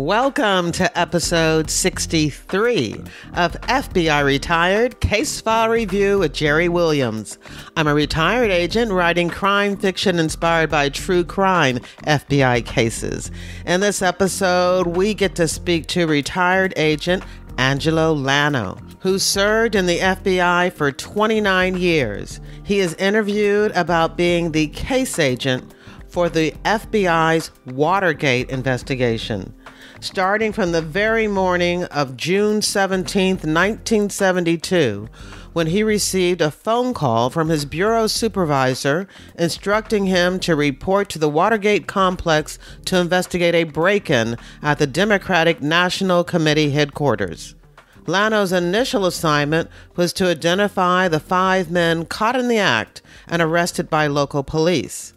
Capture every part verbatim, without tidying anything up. Welcome to episode sixty-three of F B I Retired Case File Review with Jerry Williams. I'm a retired agent writing crime fiction inspired by true crime F B I cases. In this episode, we get to speak to retired agent Angelo Lano, who served in the F B I for twenty-nine years. He is interviewed about being the case agent for the F B I's Watergate investigation. Starting from the very morning of June seventeenth, nineteen seventy-two, when he received a phone call from his bureau supervisor instructing him to report to the Watergate complex to investigate a break-in at the Democratic National Committee headquarters. Lano's initial assignment was to identify the five men caught in the act and arrested by local police.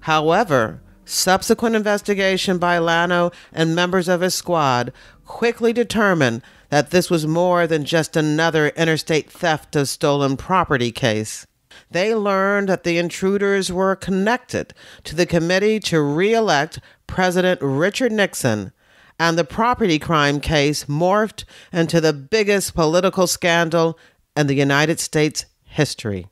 However, subsequent investigation by Lano and members of his squad quickly determined that this was more than just another interstate theft of stolen property case. They learned that the intruders were connected to the committee to re-elect President Richard Nixon, and the property crime case morphed into the biggest political scandal in the United States history.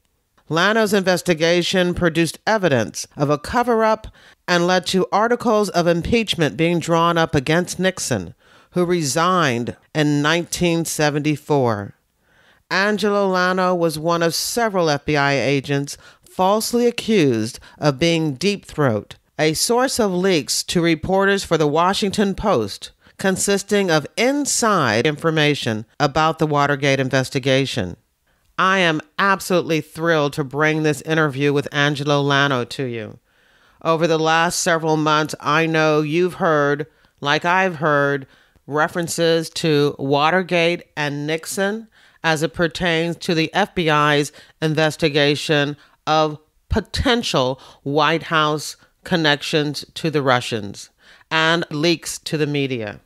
Lano's investigation produced evidence of a cover-up and led to articles of impeachment being drawn up against Nixon, who resigned in nineteen seventy-four. Angelo Lano was one of several F B I agents falsely accused of being Deep Throat, a source of leaks to reporters for the Washington Post, consisting of inside information about the Watergate investigation. I am absolutely thrilled to bring this interview with Angelo Lano to you. Over the last several months, I know you've heard, like I've heard, references to Watergate and Nixon as it pertains to the F B I's investigation of potential White House connections to the Russians and leaks to the media.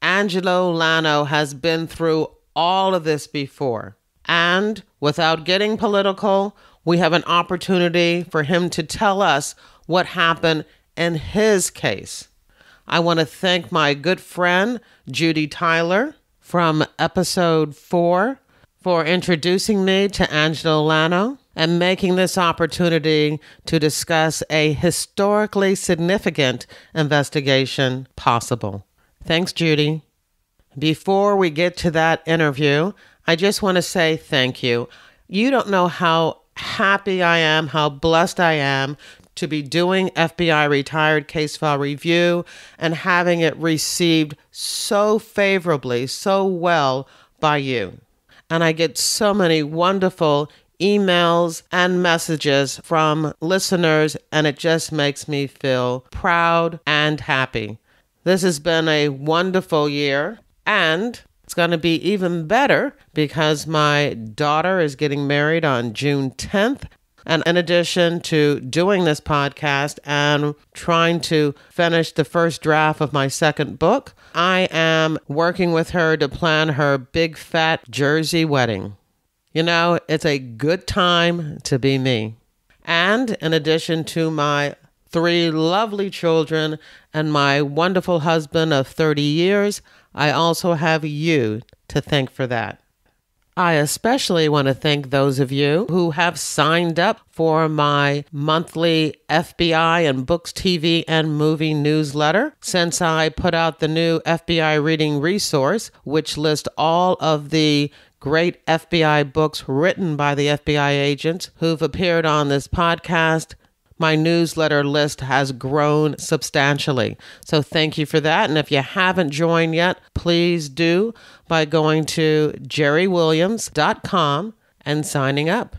Angelo Lano has been through all of this before. And without getting political, we have an opportunity for him to tell us what happened in his case. I want to thank my good friend, Judy Tyler, from episode four, for introducing me to Angelo Lano and making this opportunity to discuss a historically significant investigation possible. Thanks, Judy. Before we get to that interview, I just want to say thank you. You don't know how happy I am, how blessed I am to be doing F B I Retired Case File Review and having it received so favorably, so well by you. And I get so many wonderful emails and messages from listeners, and it just makes me feel proud and happy. This has been a wonderful year, and it's going to be even better because my daughter is getting married on June tenth. And in addition to doing this podcast and trying to finish the first draft of my second book, I am working with her to plan her big fat Jersey wedding. You know, it's a good time to be me. And in addition to my three lovely children and my wonderful husband of thirty years, I also have you to thank for that. I especially want to thank those of you who have signed up for my monthly F B I and Books, T V, and Movie newsletter since I put out the new F B I Reading Resource, which lists all of the great F B I books written by the F B I agents who've appeared on this podcast. My newsletter list has grown substantially. So thank you for that. And if you haven't joined yet, please do by going to jerry williams dot com and signing up.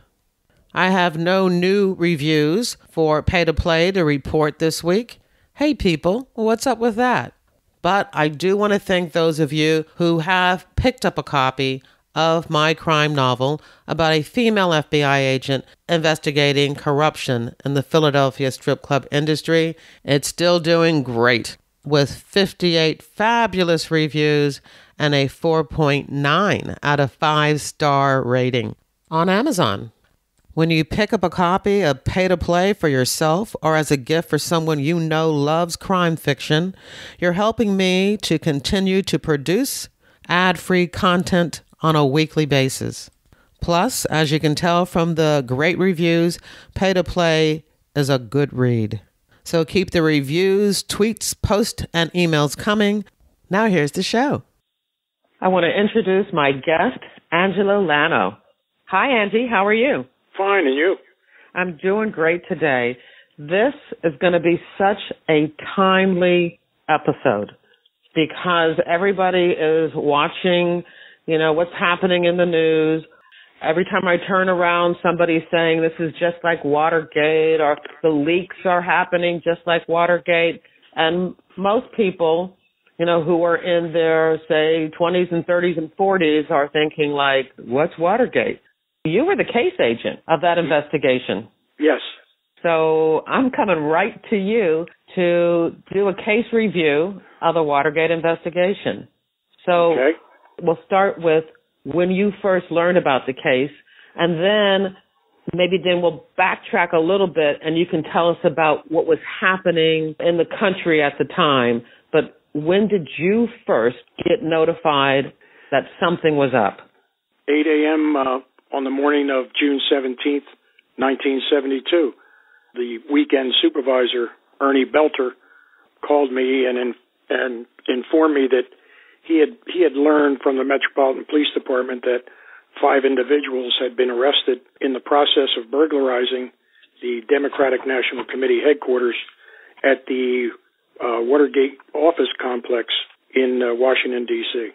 I have no new reviews for Pay to Play to report this week. Hey people, what's up with that? But I do want to thank those of you who have picked up a copy of my crime novel about a female F B I agent investigating corruption in the Philadelphia strip club industry. It's still doing great with fifty-eight fabulous reviews and a four point nine out of five star rating on Amazon. When you pick up a copy of Pay to Play for yourself or as a gift for someone you know loves crime fiction, you're helping me to continue to produce ad-free content on a weekly basis. Plus, as you can tell from the great reviews, Pay to Play is a good read. So keep the reviews, tweets, posts, and emails coming. Now here's the show. I want to introduce my guest, Angelo Lano. Hi, Angie. How are you? Fine, and you? I'm doing great today. This is going to be such a timely episode because everybody is watching, you know, what's happening in the news. Every time I turn around, somebody's saying this is just like Watergate or the leaks are happening just like Watergate. And most people, you know, who are in their, say, twenties and thirties and forties are thinking like, what's Watergate? You were the case agent of that investigation. Yes. So I'm coming right to you to do a case review of the Watergate investigation. So okay. We'll start with when you first learned about the case, and then maybe then we'll backtrack a little bit, and you can tell us about what was happening in the country at the time. But when did you first get notified that something was up? eight a.m., uh on the morning of June seventeenth, nineteen seventy-two, the weekend supervisor, Ernie Belter, called me and in, and informed me that he had he had learned from the Metropolitan Police Department that five individuals had been arrested in the process of burglarizing the Democratic National Committee headquarters at the uh, Watergate office complex in uh, Washington, D C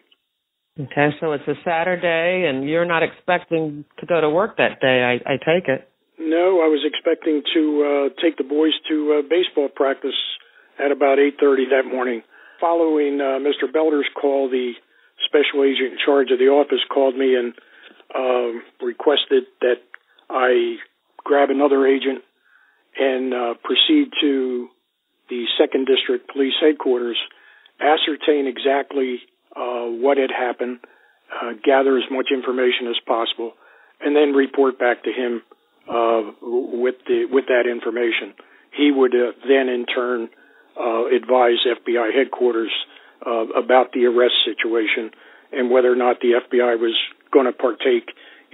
Okay, so it's a Saturday, and you're not expecting to go to work that day, I, I take it. No, I was expecting to uh, take the boys to uh, baseball practice at about eight thirty that morning. Following uh, Mister Belter's call, the special agent in charge of the office called me and um, requested that I grab another agent and uh, proceed to the Second District Police Headquarters, ascertain exactly Uh, what had happened, uh, gather as much information as possible, and then report back to him uh, with the with that information. He would uh, then, in turn, uh, advise F B I headquarters uh, about the arrest situation and whether or not the F B I was going to partake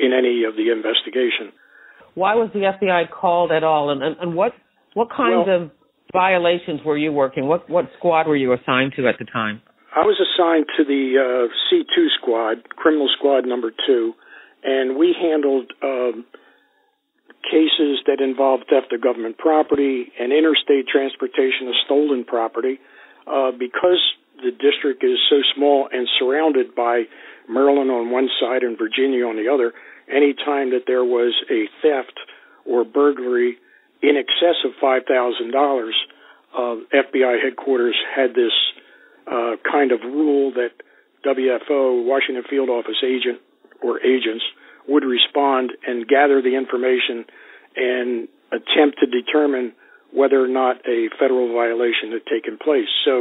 in any of the investigation. Why was the F B I called at all, and, and, and what what kinds well, of violations were you working? What what squad were you assigned to at the time? I was assigned to the uh, C two squad, criminal squad number two, and we handled um, cases that involved theft of government property and interstate transportation of stolen property. Uh, because the district is so small and surrounded by Maryland on one side and Virginia on the other, any time that there was a theft or burglary in excess of five thousand dollars, uh, F B I headquarters had this Uh, kind of rule that W F O, Washington Field Office agent or agents, would respond and gather the information and attempt to determine whether or not a federal violation had taken place. So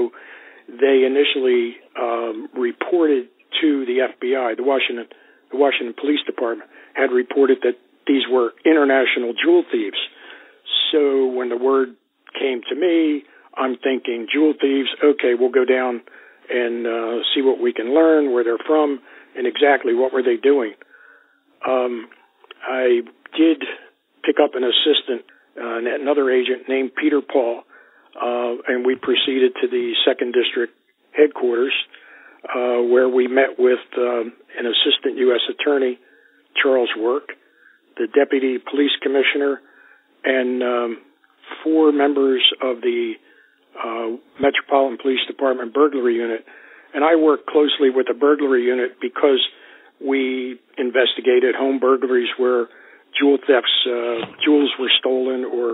they initially um, reported to the F B I. The Washington, the Washington Police Department had reported that these were international jewel thieves. So when the word came to me, I'm thinking jewel thieves, okay, we'll go down and uh, see what we can learn, where they're from, and exactly what were they doing. Um, I did pick up an assistant, uh, another agent named Peter Paul, uh, and we proceeded to the Second District headquarters uh, where we met with um, an assistant U S attorney, Charles Work, the deputy police commissioner, and um, four members of the Uh, Metropolitan Police Department burglary unit, and I worked closely with the burglary unit because we investigated home burglaries where jewel thefts, uh, jewels were stolen or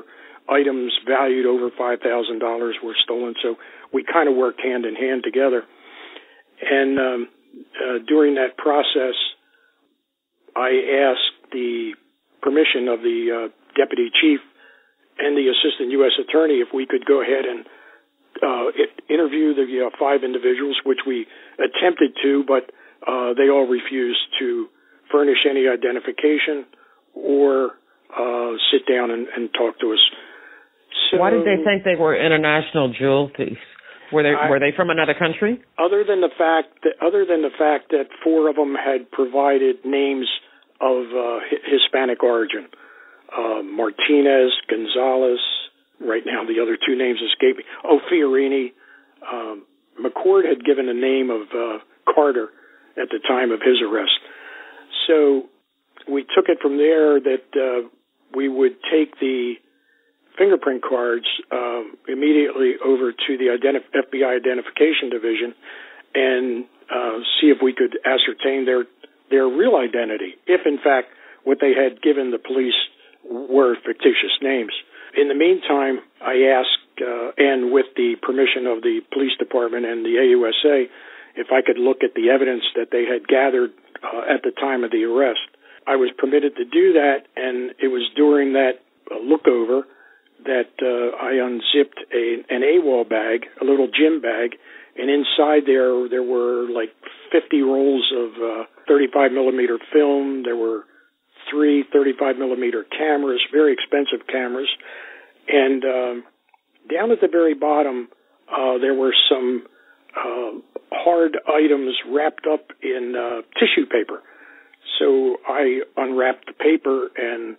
items valued over five thousand dollars were stolen. So we kind of worked hand in hand together. And um, uh, during that process, I asked the permission of the uh, deputy chief and the assistant U S attorney if we could go ahead and Uh, it, interview the you know, five individuals, which we attempted to, but uh, they all refused to furnish any identification or uh, sit down and, and talk to us. So, why did they think they were international jewel thieves? Were they I, were they from another country? Other than the fact that other than the fact that four of them had provided names of uh, Hispanic origin, uh, Martinez, Gonzalez. Right now, the other two names escape me. Oh, Fiorini. Um, McCord had given the name of uh, Carter at the time of his arrest. So we took it from there that uh, we would take the fingerprint cards um, immediately over to the identif- F B I Identification Division and uh, see if we could ascertain their their real identity, if in fact what they had given the police were fictitious names. In the meantime, I asked, uh, and with the permission of the police department and the A U S A, if I could look at the evidence that they had gathered uh, at the time of the arrest. I was permitted to do that, and it was during that uh, lookover that uh, I unzipped a, an AWOL bag, a little gym bag, and inside there there were like fifty rolls of uh, thirty-five millimeter film. There were three thirty-five millimeter cameras, very expensive cameras, and um, down at the very bottom uh, there were some uh, hard items wrapped up in uh, tissue paper. So I unwrapped the paper and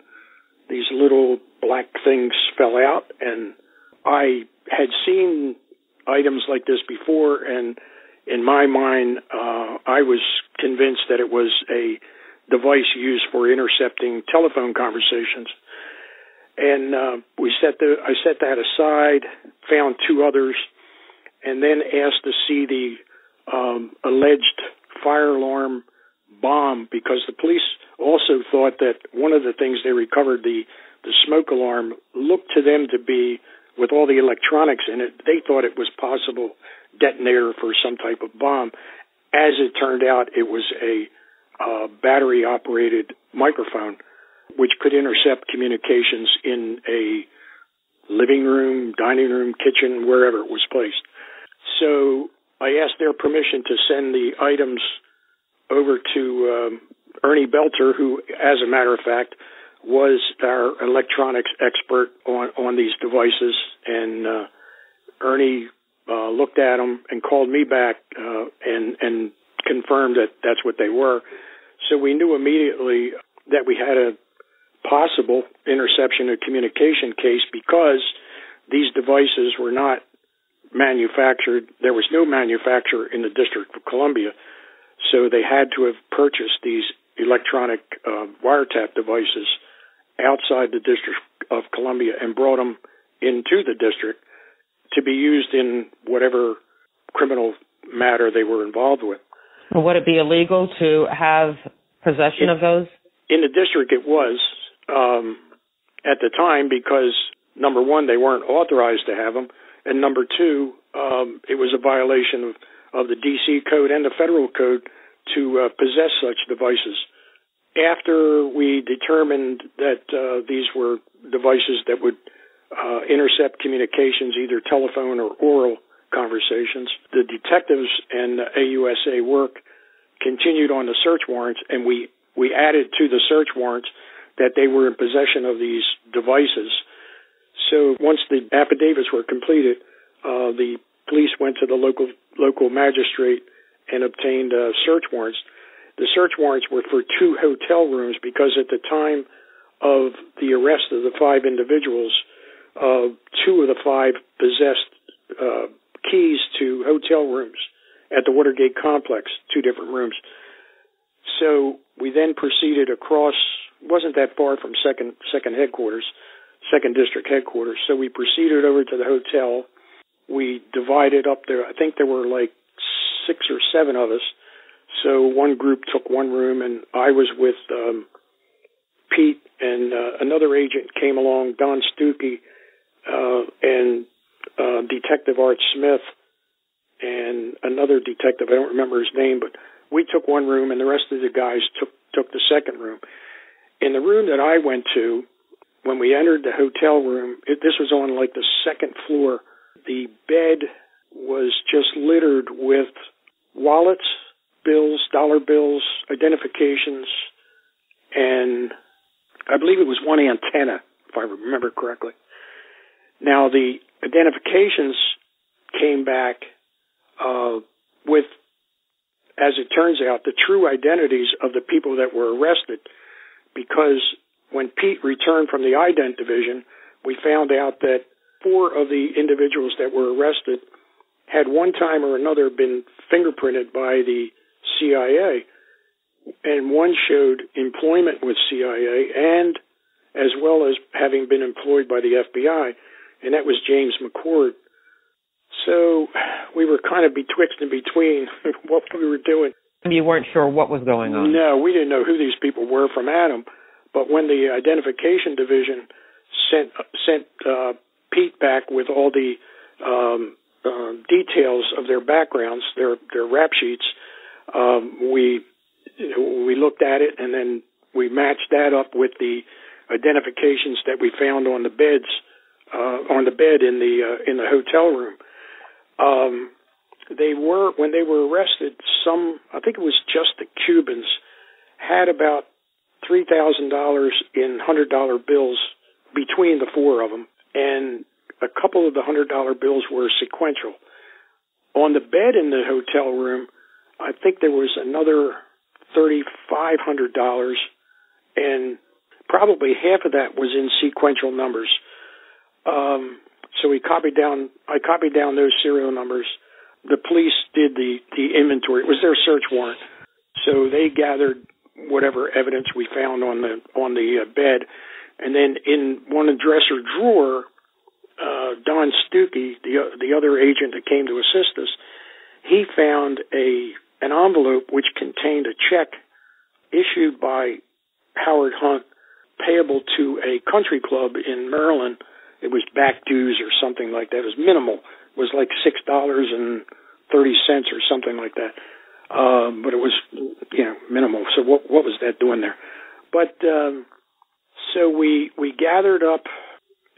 these little black things fell out, and I had seen items like this before, and in my mind uh, I was convinced that it was a device used for intercepting telephone conversations. And uh, we set the I set that aside, found two others, and then asked to see the um, alleged fire alarm bomb, because the police also thought that one of the things they recovered, the, the smoke alarm, looked to them to be, with all the electronics in it, they thought it was possible detonator for some type of bomb. As it turned out, it was a uh, battery-operated microphone, which could intercept communications in a living room, dining room, kitchen, wherever it was placed. So I asked their permission to send the items over to um, Ernie Belter, who, as a matter of fact, was our electronics expert on, on these devices. And uh, Ernie uh, looked at them and called me back uh, and, and confirmed that that's what they were. So we knew immediately that we had a possible interception of communication case, because these devices were not manufactured. There was no manufacturer in the District of Columbia, so they had to have purchased these electronic uh, wiretap devices outside the District of Columbia and brought them into the district to be used in whatever criminal matter they were involved with. Would it be illegal to have possession it, of those? In the district it was um, at the time, because, number one, they weren't authorized to have them, and number two, um, it was a violation of of the D C Code and the Federal Code to uh, possess such devices. After we determined that uh, these were devices that would uh, intercept communications, either telephone or oral conversations, the detectives and the A U S A work continued on the search warrants, and we, we added to the search warrants that they were in possession of these devices. So once the affidavits were completed, uh, the police went to the local local magistrate and obtained uh, search warrants. The search warrants were for two hotel rooms, because at the time of the arrest of the five individuals, uh, two of the five possessed uh, keys to hotel rooms at the Watergate complex, two different rooms. So we then proceeded across, wasn't that far from second second headquarters, second district headquarters. So we proceeded over to the hotel. We divided up there. I think there were like six or seven of us. So one group took one room, and I was with um, Pete, and uh, another agent came along, Don Stuckey, uh, and uh, Detective Art Smith, and another detective. I don't remember his name, but we took one room, and the rest of the guys took, took the second room. In the room that I went to, when we entered the hotel room, it, this was on like the second floor. The bed was just littered with wallets, bills, dollar bills, identifications, and I believe it was one antenna, if I remember correctly. Now, the identifications came back uh, with, as it turns out, the true identities of the people that were arrested, because when Pete returned from the Ident Division, we found out that four of the individuals that were arrested had one time or another been fingerprinted by the C I A, and one showed employment with C I A and as well as having been employed by the F B I, and that was James McCord. So we were kind of betwixt and between what we were doing. You weren't sure what was going on. No, we didn't know who these people were from Adam, but when the Identification Division sent sent uh, Pete back with all the um, uh, details of their backgrounds, their their rap sheets, um, we we looked at it, and then we matched that up with the identifications that we found on the beds uh, on the bed in the uh, in the hotel room. Um, they were, when they were arrested, some, I think it was just the Cubans, had about three thousand dollars in one hundred dollar bills between the four of them, and a couple of the one hundred dollar bills were sequential. On the bed in the hotel room, I think there was another three thousand five hundred dollars, and probably half of that was in sequential numbers. Um, so we copied down, I copied down those serial numbers. The police did the, the inventory. It was their search warrant. So they gathered whatever evidence we found on the on the uh, bed. And then in one dresser drawer, uh, Don Stuckey, the the other agent that came to assist us, he found a an envelope which contained a check issued by Howard Hunt payable to a country club in Maryland. It was back dues or something like that. It was minimal. It was like six dollars and thirty cents or something like that. Um, but it was, you know, minimal. So what what was that doing there? But um, so we we gathered up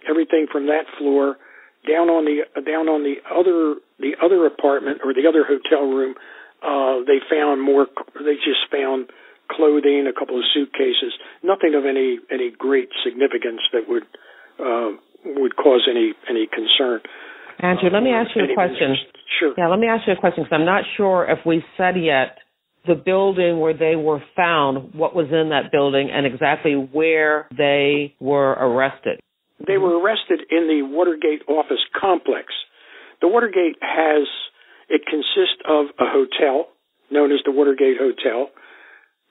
everything from that floor down on the down on the other the other apartment or the other hotel room. Uh, they found more. They just found clothing, a couple of suitcases, nothing of any any great significance that would uh, would cause any any concern. Andrew, let me ask you a question. Sure. Yeah, let me ask you a question, because I'm not sure if we said yet the building where they were found, what was in that building, and exactly where they were arrested. They were arrested in the Watergate office complex. The Watergate has, it consists of a hotel known as the Watergate Hotel.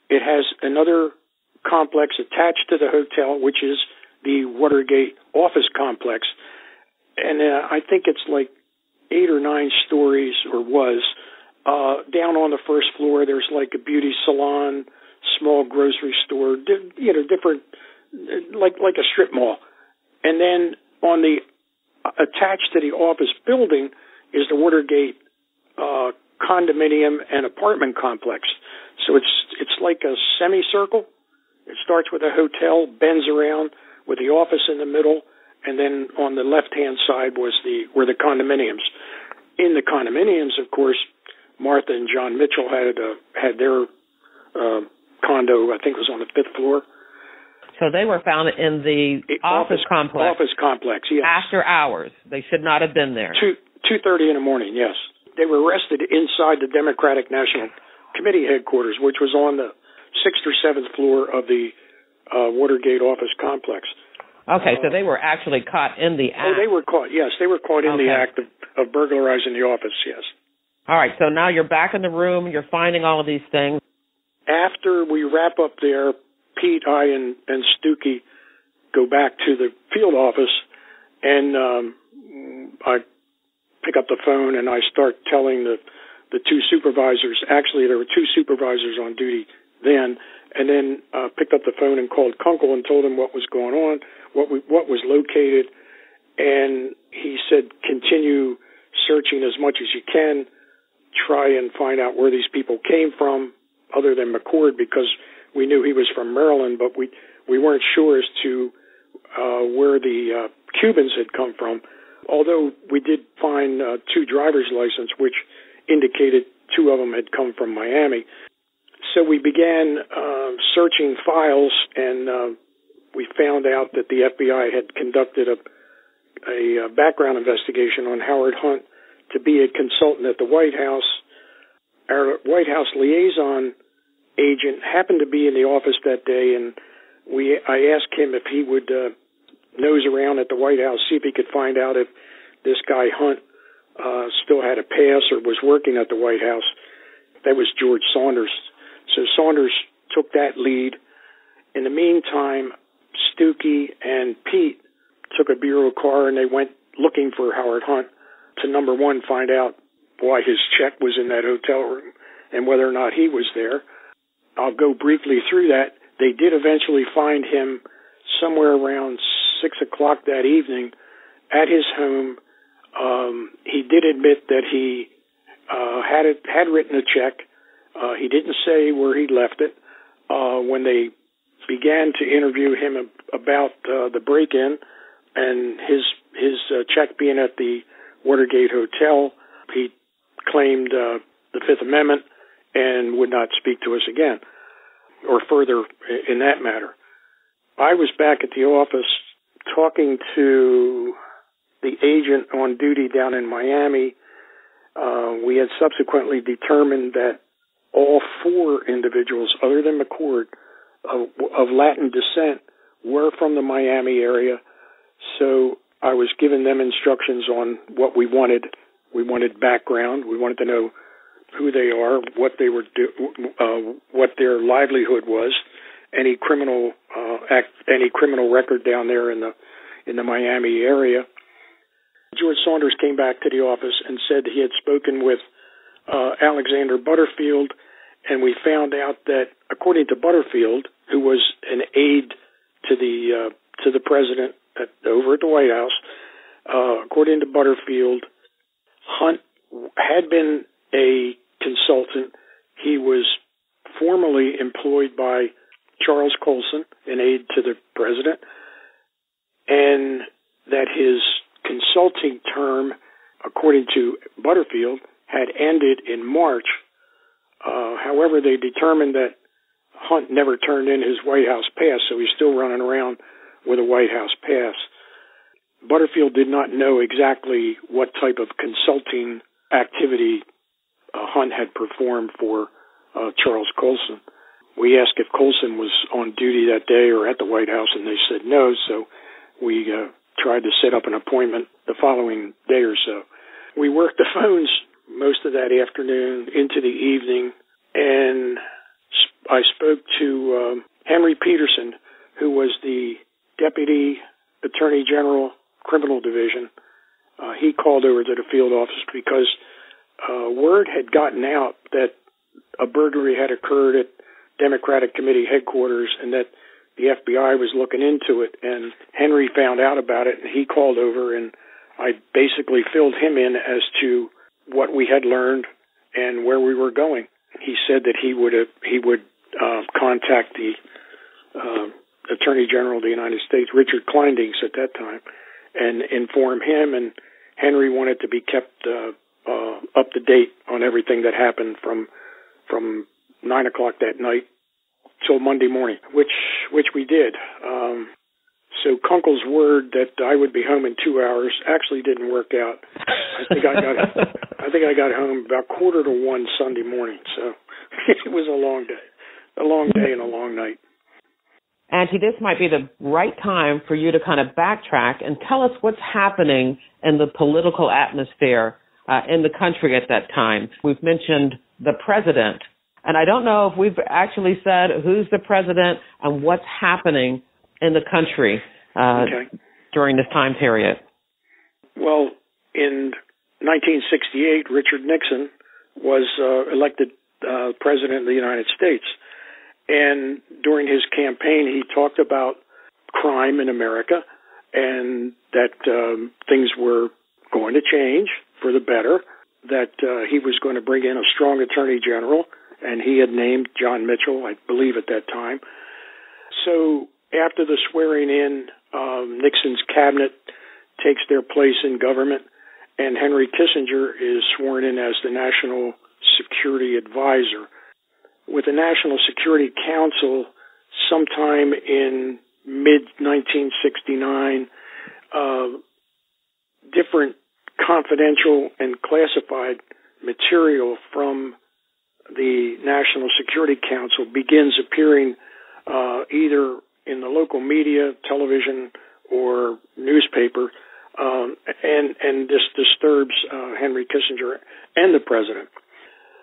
It has another complex attached to the hotel, which is the Watergate office complex. And uh, I think it's like eight or nine stories, or was. Uh, down on the first floor, there's like a beauty salon, small grocery store, di- you know, different, like like a strip mall. And then on the attached to the office building is the Watergate uh, condominium and apartment complex. So it's it's like a semicircle. It starts with a hotel, bends around with the office in the middle. And then on the left-hand side was the were the condominiums. In the condominiums, of course, Martha and John Mitchell had uh, had their uh, condo. I think it was on the fifth floor. So they were found in the it, office, office complex. Office complex. Yes. After hours, they should not have been there. Two two thirty in the morning. Yes, they were arrested inside the Democratic National Committee headquarters, which was on the sixth or seventh floor of the uh, Watergate office complex. Okay, so they were actually caught in the act. Oh, they were caught, yes. They were caught in okay. the act of, of burglarizing the office, yes. All right, so now you're back in the room. You're finding all of these things. After we wrap up there, Pete, I, and, and Stuckey go back to the field office, and um, I pick up the phone, and I start telling the, the two supervisors. Actually, there were two supervisors on duty then, and then uh, picked up the phone and called Kunkel and told him what was going on, what we, what was located, and he said, continue searching as much as you can, try and find out where these people came from, other than McCord, because we knew he was from Maryland, but we, we weren't sure as to uh, where the uh, Cubans had come from, although we did find uh, two driver's licenses, which indicated two of them had come from Miami. So we began uh, searching files and uh, we found out that the F B I had conducted a, a background investigation on Howard Hunt to be a consultant at the White House. Our White House liaison agent happened to be in the office that day, and we I asked him if he would uh, nose around at the White House, see if he could find out if this guy Hunt uh, still had a pass or was working at the White House. That was George Saunders. So Saunders took that lead. In the meantime, Stuckey and Pete took a bureau car and they went looking for Howard Hunt to, number one, find out why his check was in that hotel room and whether or not he was there. I'll go briefly through that. They did eventually find him somewhere around six o'clock that evening at his home. Um, he did admit that he uh, had it, had written a check. Uh, he didn't say where he left it. Uh, when they began to interview him about uh, the break-in and his his uh, check being at the Watergate Hotel, he claimed uh, the Fifth Amendment and would not speak to us again or further in that matter. I was back at the office talking to the agent on duty down in Miami. Uh, we had subsequently determined that all four individuals, other than McCord, of, of Latin descent, were from the Miami area. So I was giving them instructions on what we wanted. We wanted background. We wanted to know who they are, what they were do, uh, what their livelihood was, any criminal uh, act, any criminal record down there in the in the Miami area. George Saunders came back to the office and said he had spoken with uh, Alexander Butterfield, and we found out that, according to Butterfield, who was an aide to the uh, to the president at, over at the White House, uh, according to Butterfield, Hunt had been a consultant. He was formerly employed by Charles Colson, an aide to the president, and that his consulting term, according to Butterfield, had ended in March. Uh, however, they determined that Hunt never turned in his White House pass, so he's still running around with a White House pass. Butterfield did not know exactly what type of consulting activity uh, Hunt had performed for uh, Charles Colson. We asked if Colson was on duty that day or at the White House, and they said no, so we uh, tried to set up an appointment the following day or so. We worked the phones most of that afternoon into the evening, and I spoke to um, Henry Peterson, who was the Deputy Attorney General, Criminal Division. Uh, he called over to the field office because uh, word had gotten out that a burglary had occurred at Democratic Committee headquarters and that the F B I was looking into it, and Henry found out about it, and he called over, and I basically filled him in as to what we had learned and where we were going. He said that he would uh, he would uh, contact the uh, Attorney General of the United States, Richard Kleindienst, at that time, and inform him, and Henry wanted to be kept uh, uh, up to date on everything that happened from from nine o'clock that night till Monday morning, which which we did. Um, so Kunkel's word that I would be home in two hours actually didn't work out. I think I got I think I got home about quarter to one Sunday morning. So it was a long day, a long day and a long night. Angie, this might be the right time for you to kind of backtrack and tell us what's happening in the political atmosphere uh, in the country at that time. We've mentioned the president, and I don't know if we've actually said who's the president and what's happening in the country uh, okay. during this time period. Well, in nineteen sixty-eight, Richard Nixon was uh, elected uh, president of the United States. And during his campaign, he talked about crime in America and that um, things were going to change for the better, that uh, he was going to bring in a strong attorney general, and he had named John Mitchell, I believe, at that time. So after the swearing-in, um, Nixon's cabinet takes their place in government, and Henry Kissinger is sworn in as the National Security Advisor. With the National Security Council, sometime in mid nineteen sixty-nine, uh, different confidential and classified material from the National Security Council begins appearing uh, either in the local media, television, or newspaper, um, and and this disturbs uh, Henry Kissinger and the president.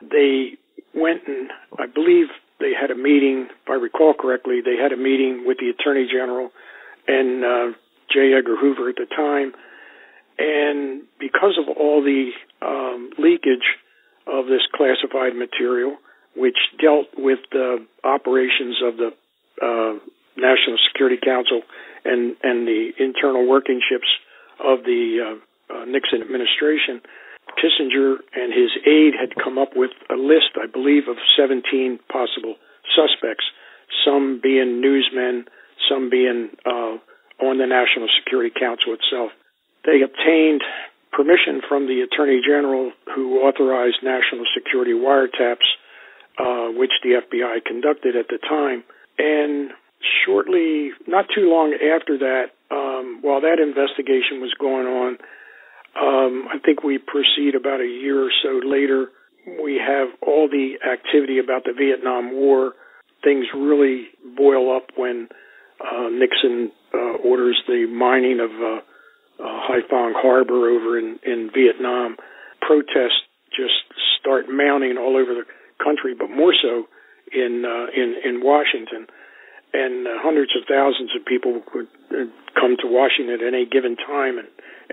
They went and, I believe, they had a meeting, if I recall correctly, they had a meeting with the Attorney General and uh, J. Edgar Hoover at the time, and because of all the um, leakage of this classified material, which dealt with the operations of the uh, National Security Council and, and the internal workingships of the uh, uh, Nixon administration, Kissinger and his aide had come up with a list, I believe, of seventeen possible suspects, some being newsmen, some being uh, on the National Security Council itself. They obtained permission from the Attorney General, who authorized national security wiretaps, uh, which the F B I conducted at the time. And shortly, not too long after that, um, while that investigation was going on, Um, I think we proceed about a year or so later. We have all the activity about the Vietnam War. Things really boil up when uh, Nixon uh, orders the mining of uh, uh, Haiphong Harbor over in, in Vietnam. Protests just start mounting all over the country, but more so in uh, in, in Washington. And uh, hundreds of thousands of people would uh, come to Washington at any given time and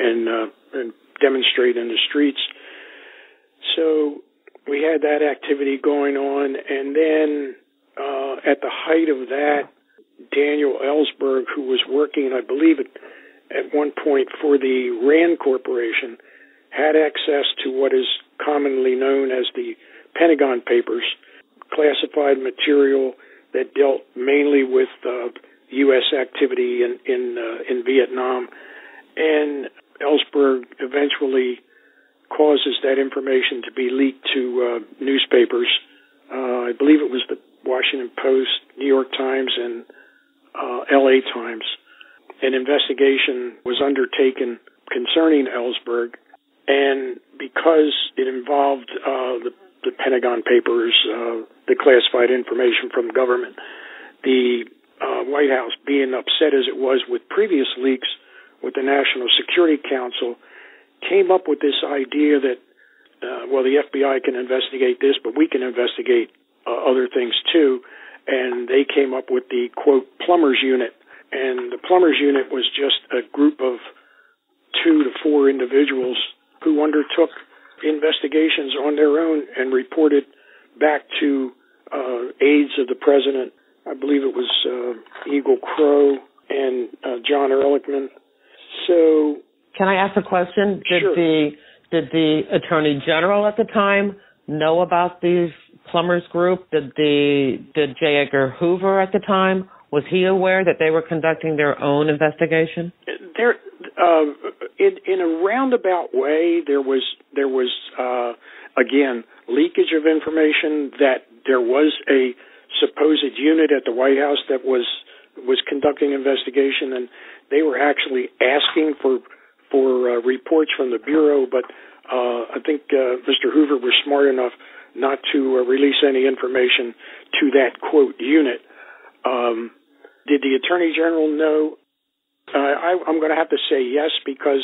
and, uh, and demonstrate in the streets. So we had that activity going on, and then uh, at the height of that, Daniel Ellsberg, who was working, I believe, at, at one point for the RAND Corporation, had access to what is commonly known as the Pentagon Papers, classified material that dealt mainly with uh, U S activity in in, uh, in Vietnam, and Ellsberg eventually causes that information to be leaked to uh, newspapers. Uh, I believe it was the Washington Post, New York Times, and uh, L A Times. An investigation was undertaken concerning Ellsberg, and because it involved uh, the the Pentagon Papers, uh, the classified information from government, the uh, White House being upset as it was with previous leaks with the National Security Council, came up with this idea that, uh, well, the F B I can investigate this, but we can investigate uh, other things too. And they came up with the, quote, Plumbers Unit. And the Plumbers Unit was just a group of two to four individuals who undertook investigations on their own and reported back to uh, aides of the president. I believe it was uh, Eagle Crow and uh, John Ehrlichman. So, can I ask a question? Did sure. the did the Attorney General at the time know about these Plumbers Group? Did the did J. Edgar Hoover at the time, was he aware that they were conducting their own investigation? There, uh, in, in a roundabout way, there was there was uh, again leakage of information that there was a supposed unit at the White House that was was conducting investigation, and they were actually asking for for uh, reports from the bureau. But uh, I think uh, Mister Hoover was smart enough not to uh, release any information to that quote unit. Um, Did the Attorney General know? Uh, I, I'm going to have to say yes, because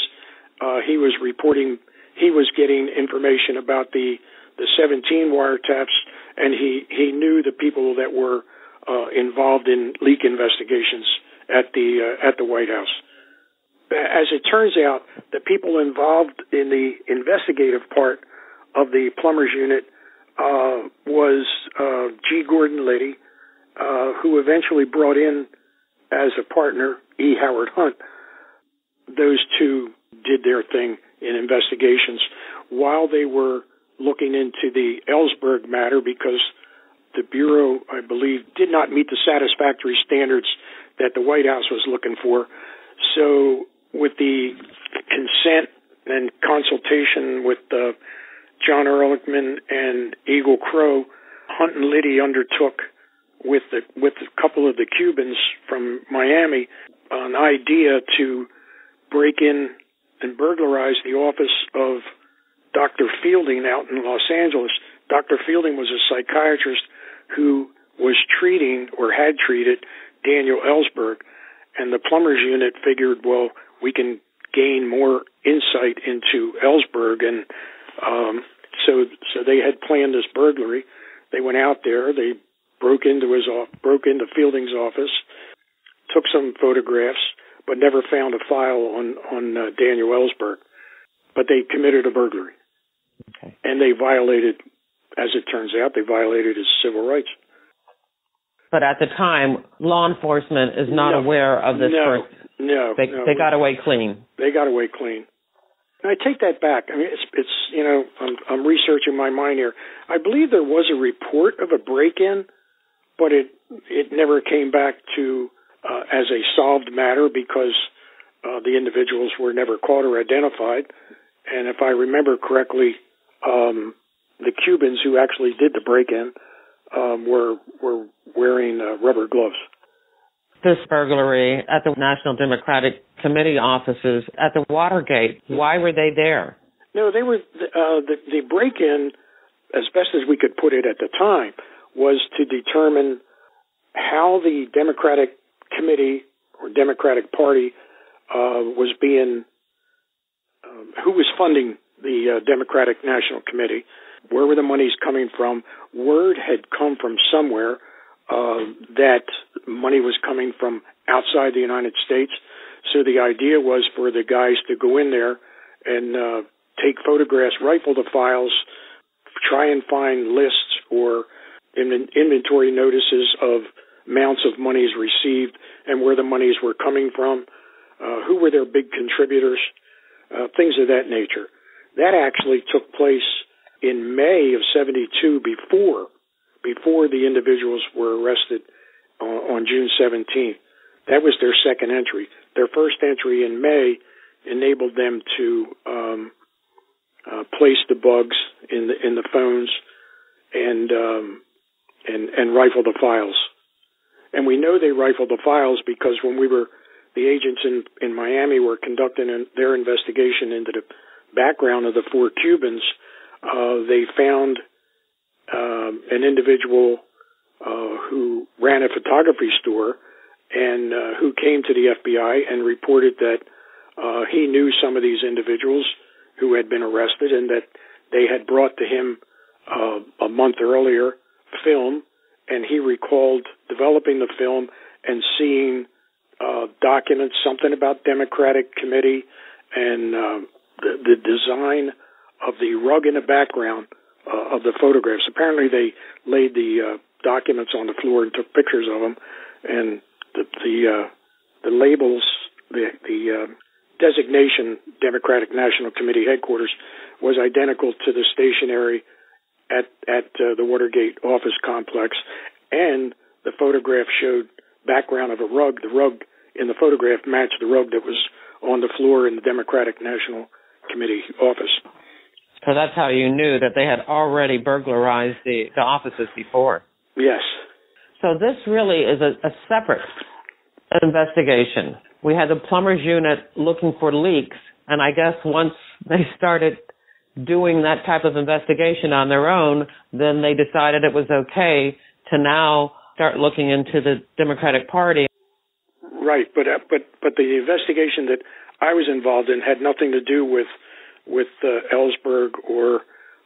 uh, he was reporting, he was getting information about the, the seventeen wiretaps, and he, he knew the people that were uh, involved in leak investigations at the uh, at the White House. As it turns out, the people involved in the investigative part of the Plumbers Unit uh, was uh, G. Gordon Liddy, Uh, who eventually brought in as a partner E. Howard Hunt. Those two did their thing in investigations while they were looking into the Ellsberg matter, because the Bureau, I believe, did not meet the satisfactory standards that the White House was looking for. So with the consent and consultation with uh, John Ehrlichman and Eagle Crow, Hunt and Liddy undertook with the, with a couple of the Cubans from Miami an idea to break in and burglarize the office of Doctor Fielding out in Los Angeles. Doctor Fielding was a psychiatrist who was treating or had treated Daniel Ellsberg, and the Plumbers Unit figured, well, we can gain more insight into Ellsberg, and um, so so they had planned this burglary. They went out there, they broke into his off, broke into Fielding's office, took some photographs, but never found a file on on uh, Daniel Ellsberg. But they committed a burglary, okay. And they violated, as it turns out, they violated his civil rights. But at the time, law enforcement is not no, aware of this no, person. No, they, no, they got away clean. They got away clean. And I take that back. I mean, it's, it's you know, I'm, I'm researching my mind here. I believe there was a report of a break-in, but it it never came back to uh, as a solved matter because uh, the individuals were never caught or identified. And if I remember correctly, um, the Cubans who actually did the break-in um, were were wearing uh, rubber gloves. This burglary at the National Democratic Committee offices at the Watergate, why were they there? No, they were uh, the, the break-in, as best as we could put it at the time, was to determine how the Democratic Committee or Democratic Party uh, was being, um, who was funding the uh, Democratic National Committee. Where were the monies coming from? Word had come from somewhere uh, that money was coming from outside the United States. So the idea was for the guys to go in there and uh, take photographs, rifle the files, try and find lists or in- inventory notices of amounts of monies received and where the monies were coming from, uh, who were their big contributors, uh, things of that nature. That actually took place in May of seventy-two, before before the individuals were arrested uh, on June seventeenth. That was their second entry. Their first entry in May enabled them to um, uh, place the bugs in the in the phones and um, and and rifle the files. And we know they rifled the files because when we were the agents in in Miami were conducting an, their investigation into the background of the four Cubans. Uh, they found uh, an individual uh, who ran a photography store and uh, who came to the F B I and reported that uh, he knew some of these individuals who had been arrested and that they had brought to him uh, a month earlier film, and he recalled developing the film and seeing uh, documents, something about Democratic Committee and uh, the, the design of the rug in the background uh, of the photographs. Apparently they laid the uh, documents on the floor and took pictures of them, and the the, uh, the labels, the, the uh, designation Democratic National Committee headquarters was identical to the stationery at, at uh, the Watergate office complex, and the photograph showed background of a rug. The rug in the photograph matched the rug that was on the floor in the Democratic National Committee office. So that's how you knew that they had already burglarized the, the offices before. Yes. So this really is a, a separate investigation. We had the Plumbers Unit looking for leaks, and I guess once they started doing that type of investigation on their own, then they decided it was okay to now start looking into the Democratic Party. Right, but uh, but but the investigation that I was involved in had nothing to do with with uh, Ellsberg or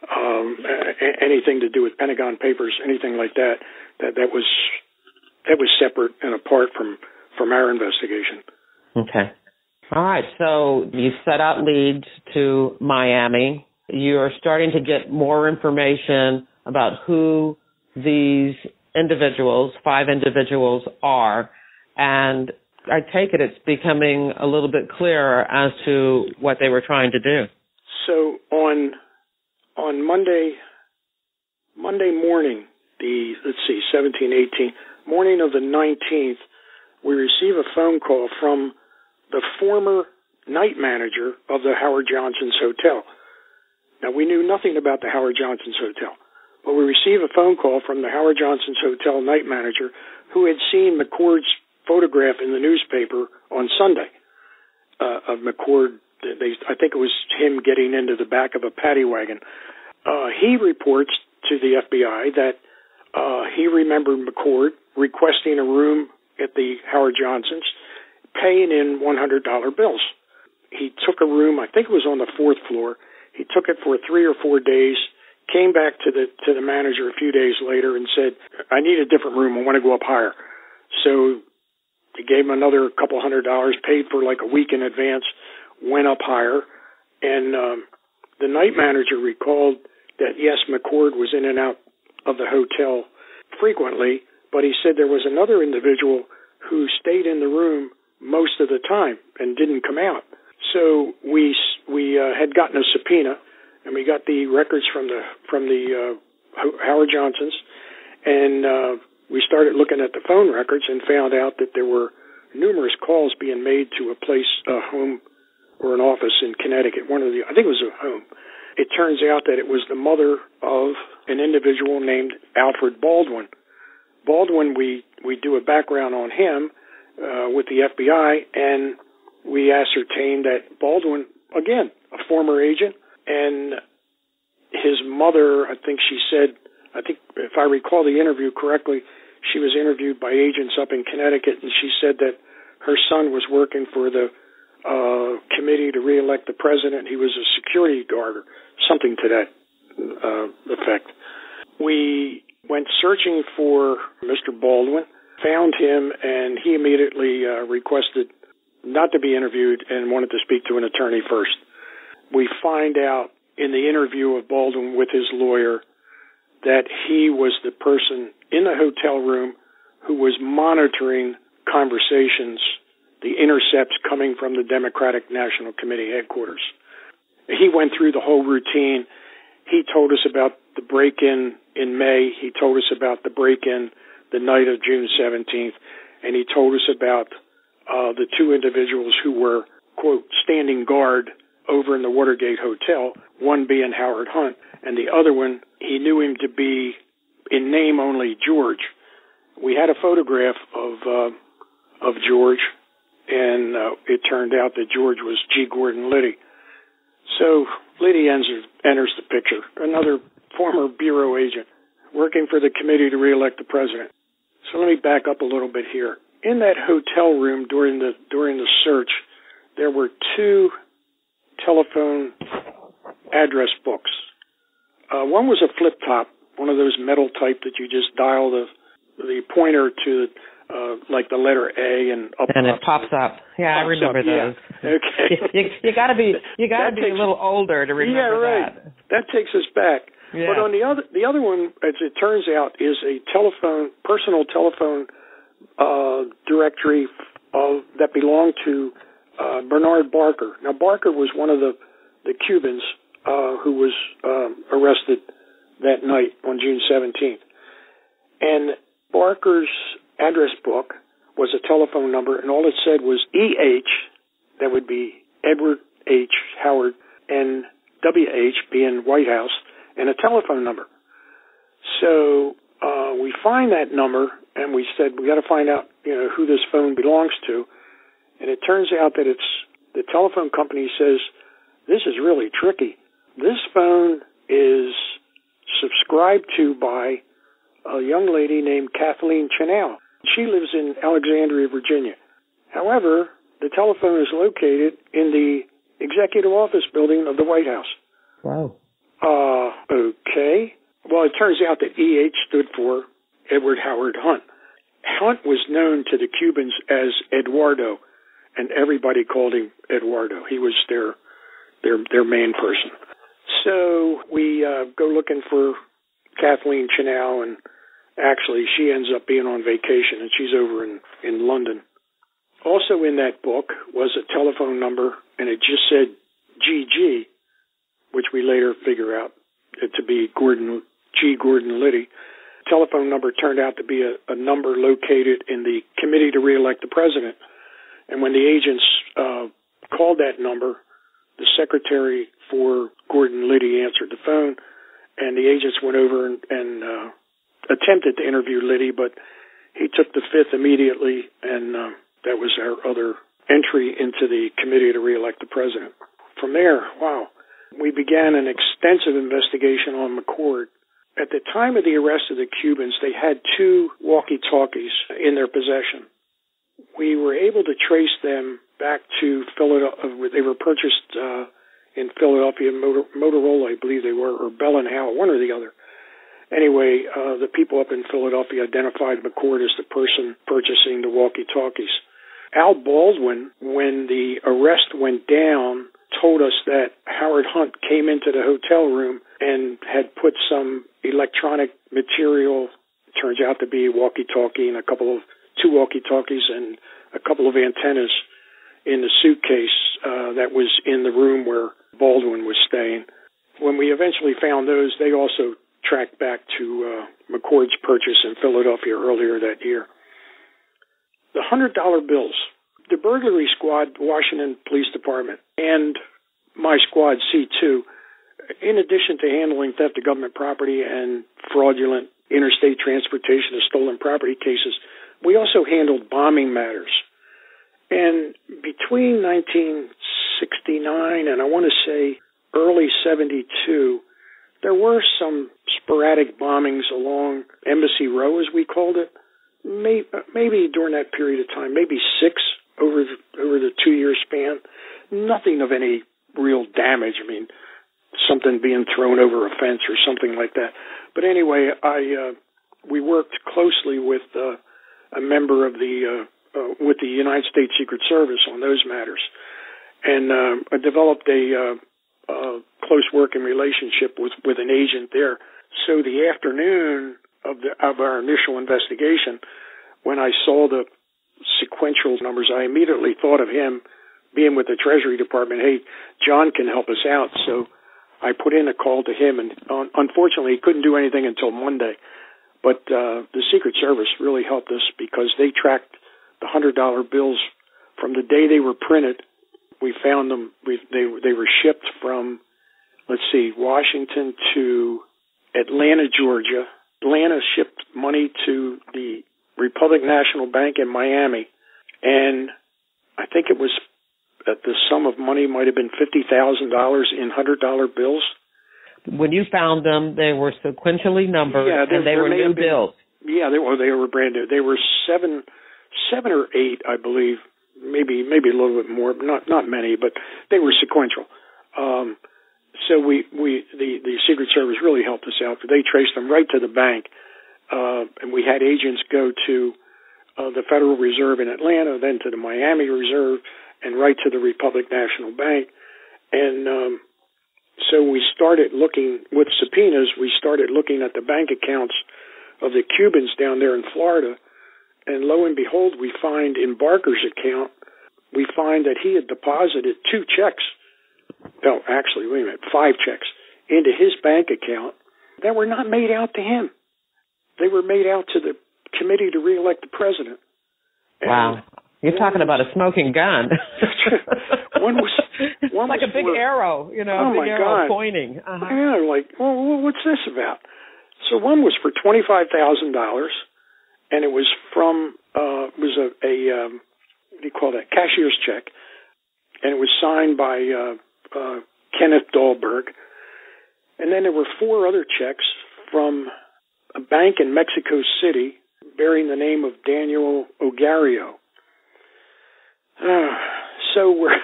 um, a- anything to do with Pentagon Papers, anything like that. That that was that was separate and apart from, from our investigation. Okay. All right. So you set out leads to Miami. You are starting to get more information about who these individuals, five individuals, are, and I take it it's becoming a little bit clearer as to what they were trying to do. So on on Monday Monday morning, the let's see, seventeen, eighteen, morning of the nineteenth, we receive a phone call from the former night manager of the Howard Johnson's Hotel. Now, we knew nothing about the Howard Johnson's Hotel. Well, we received a phone call from the Howard Johnson's hotel night manager who had seen McCord's photograph in the newspaper on Sunday uh, of McCord. They, I think it was him getting into the back of a paddy wagon. Uh, he reports to the F B I that uh, he remembered McCord requesting a room at the Howard Johnson's, paying in one hundred dollar bills. He took a room, I think it was on the fourth floor. He took it for three or four days, came back to the to the manager a few days later and said, I need a different room. I want to go up higher. So he gave him another couple hundred dollars, paid for like a week in advance, went up higher. And um, the night manager recalled that, yes, McCord was in and out of the hotel frequently, but he said there was another individual who stayed in the room most of the time and didn't come out. So we we uh, had gotten a subpoena, and we got the records from the from the uh, Howard Johnson's, and uh, we started looking at the phone records and found out that there were numerous calls being made to a place, a home, or an office in Connecticut. One of the, I think it was a home. It turns out that it was the mother of an individual named Alfred Baldwin. Baldwin, we we do a background on him uh, with the F B I, and we ascertained that Baldwin, again, a former agent, and his mother, I think she said, I think if I recall the interview correctly, she was interviewed by agents up in Connecticut, and she said that her son was working for the uh, committee to reelect the president. He was a security guard or something to that uh, effect. We went searching for Mister Baldwin, found him, and he immediately uh, requested not to be interviewed and wanted to speak to an attorney first. We find out in the interview of Baldwin with his lawyer that he was the person in the hotel room who was monitoring conversations, the intercepts coming from the Democratic National Committee headquarters. He went through the whole routine. He told us about the break-in in May. He told us about the break-in the night of June seventeenth, and he told us about Uh, the two individuals who were, quote, standing guard over in the Watergate Hotel, one being Howard Hunt, and the other one, he knew him to be, in name only, George. We had a photograph of uh, of George, and uh, it turned out that George was G. Gordon Liddy. So Liddy enters, enters the picture, another former bureau agent working for the committee to reelect the president. So let me back up a little bit here. In that hotel room during the during the search, there were two telephone address books. Uh, one was a flip top, one of those metal type that you just dial the the pointer to uh, like the letter A and up and it pops up. Yeah, pops I remember up, those. Yeah. Okay, you, you gotta be you gotta that be takes, a little older to remember yeah, right. that. That takes us back. Yeah. But on the other the other one, as it turns out, is a telephone personal telephone. Uh, directory of, that belonged to uh, Bernard Barker. Now, Barker was one of the, the Cubans uh, who was uh, arrested that night on June seventeenth. And Barker's address book was a telephone number, and all it said was E H, that would be Edward H. Howard, and W H being White House, and a telephone number. So uh, we find that number, and we said, we got to find out, you know, who this phone belongs to. And it turns out that it's, the telephone company says, this is really tricky. This phone is subscribed to by a young lady named Kathleen Chenow. She lives in Alexandria, Virginia. However, the telephone is located in the executive office building of the White House. Wow. Uh, okay. Well, it turns out that E H stood for Edward Howard Hunt. Hunt was known to the Cubans as Eduardo, and everybody called him Eduardo. He was their their their main person. So we uh, go looking for Kathleen Chenow, and actually she ends up being on vacation, and she's over in, in London. Also in that book was a telephone number, and it just said G G, which we later figure out to be Gordon G. Gordon Liddy. Telephone number turned out to be a, a number located in the committee to reelect the president. And when the agents uh, called that number, the secretary for Gordon Liddy answered the phone, and the agents went over and, and uh, attempted to interview Liddy, but he took the fifth immediately, and uh, that was our other entry into the committee to re-elect the president. From there, wow, we began an extensive investigation on McCord. At the time of the arrest of the Cubans, they had two walkie-talkies in their possession. We were able to trace them back to Philadelphia. They were purchased uh, in Philadelphia, Motor- Motorola, I believe they were, or Bell and Howell, one or the other. Anyway, uh, the people up in Philadelphia identified McCord as the person purchasing the walkie-talkies. Al Baldwin, when the arrest went down, told us that Howard Hunt came into the hotel room and had put some electronic material, it turns out to be a walkie-talkie and a couple of, two walkie-talkies and a couple of antennas in the suitcase uh, that was in the room where Baldwin was staying. When we eventually found those, they also tracked back to uh, McCord's purchase in Philadelphia earlier that year. The one hundred dollar bills. The burglary squad, Washington Police Department, and my squad, C two, in addition to handling theft of government property and fraudulent interstate transportation of stolen property cases, we also handled bombing matters. And between nineteen sixty-nine and I want to say early seventy-two, there were some sporadic bombings along Embassy Row, as we called it. Maybe during that period of time, maybe six over the, over the two-year span. Nothing of any real damage. I mean, something being thrown over a fence or something like that. But anyway, I uh, we worked closely with uh, a member of the uh, uh, with the United States Secret Service on those matters, and uh, I developed a uh, uh, close working relationship with, with an agent there. So the afternoon of the of our initial investigation, when I saw the sequential numbers, I immediately thought of him being with the Treasury Department. Hey, John can help us out. So I put in a call to him, and unfortunately, he couldn't do anything until Monday. But uh, the Secret Service really helped us because they tracked the one hundred dollar bills from the day they were printed. We found them. We, they, they were shipped from, let's see, Washington to Atlanta, Georgia. Atlanta shipped money to the Republic National Bank in Miami, and I think it was that the sum of money might have been fifty thousand dollars in one hundred dollar bills. When you found them, they were sequentially numbered, yeah, there, and they were new been, bills. Yeah, they were they were brand new. They were seven, seven or eight, I believe, maybe maybe a little bit more, not not many, but they were sequential. Um, so we we the, the Secret Service really helped us out. They traced them right to the bank, uh, and we had agents go to uh, the Federal Reserve in Atlanta, then to the Miami Reserve, and right to the Republic National Bank. And um, so we started looking, with subpoenas, we started looking at the bank accounts of the Cubans down there in Florida. And lo and behold, we find in Barker's account, we find that he had deposited two checks, no, actually, wait a minute, five checks, into his bank account that were not made out to him. They were made out to the committee to re-elect the president. And wow. You're talking about a smoking gun. one was one like was a big for, arrow, you know, oh a big arrow God. pointing. Uh-huh. Yeah, like, well, what's this about? So one was for twenty-five thousand dollars, and it was from uh, it was a, a um, what do you call that, cashier's check, and it was signed by uh, uh, Kenneth Dahlberg. And then there were four other checks from a bank in Mexico City bearing the name of Daniel Ogario. Uh, so we're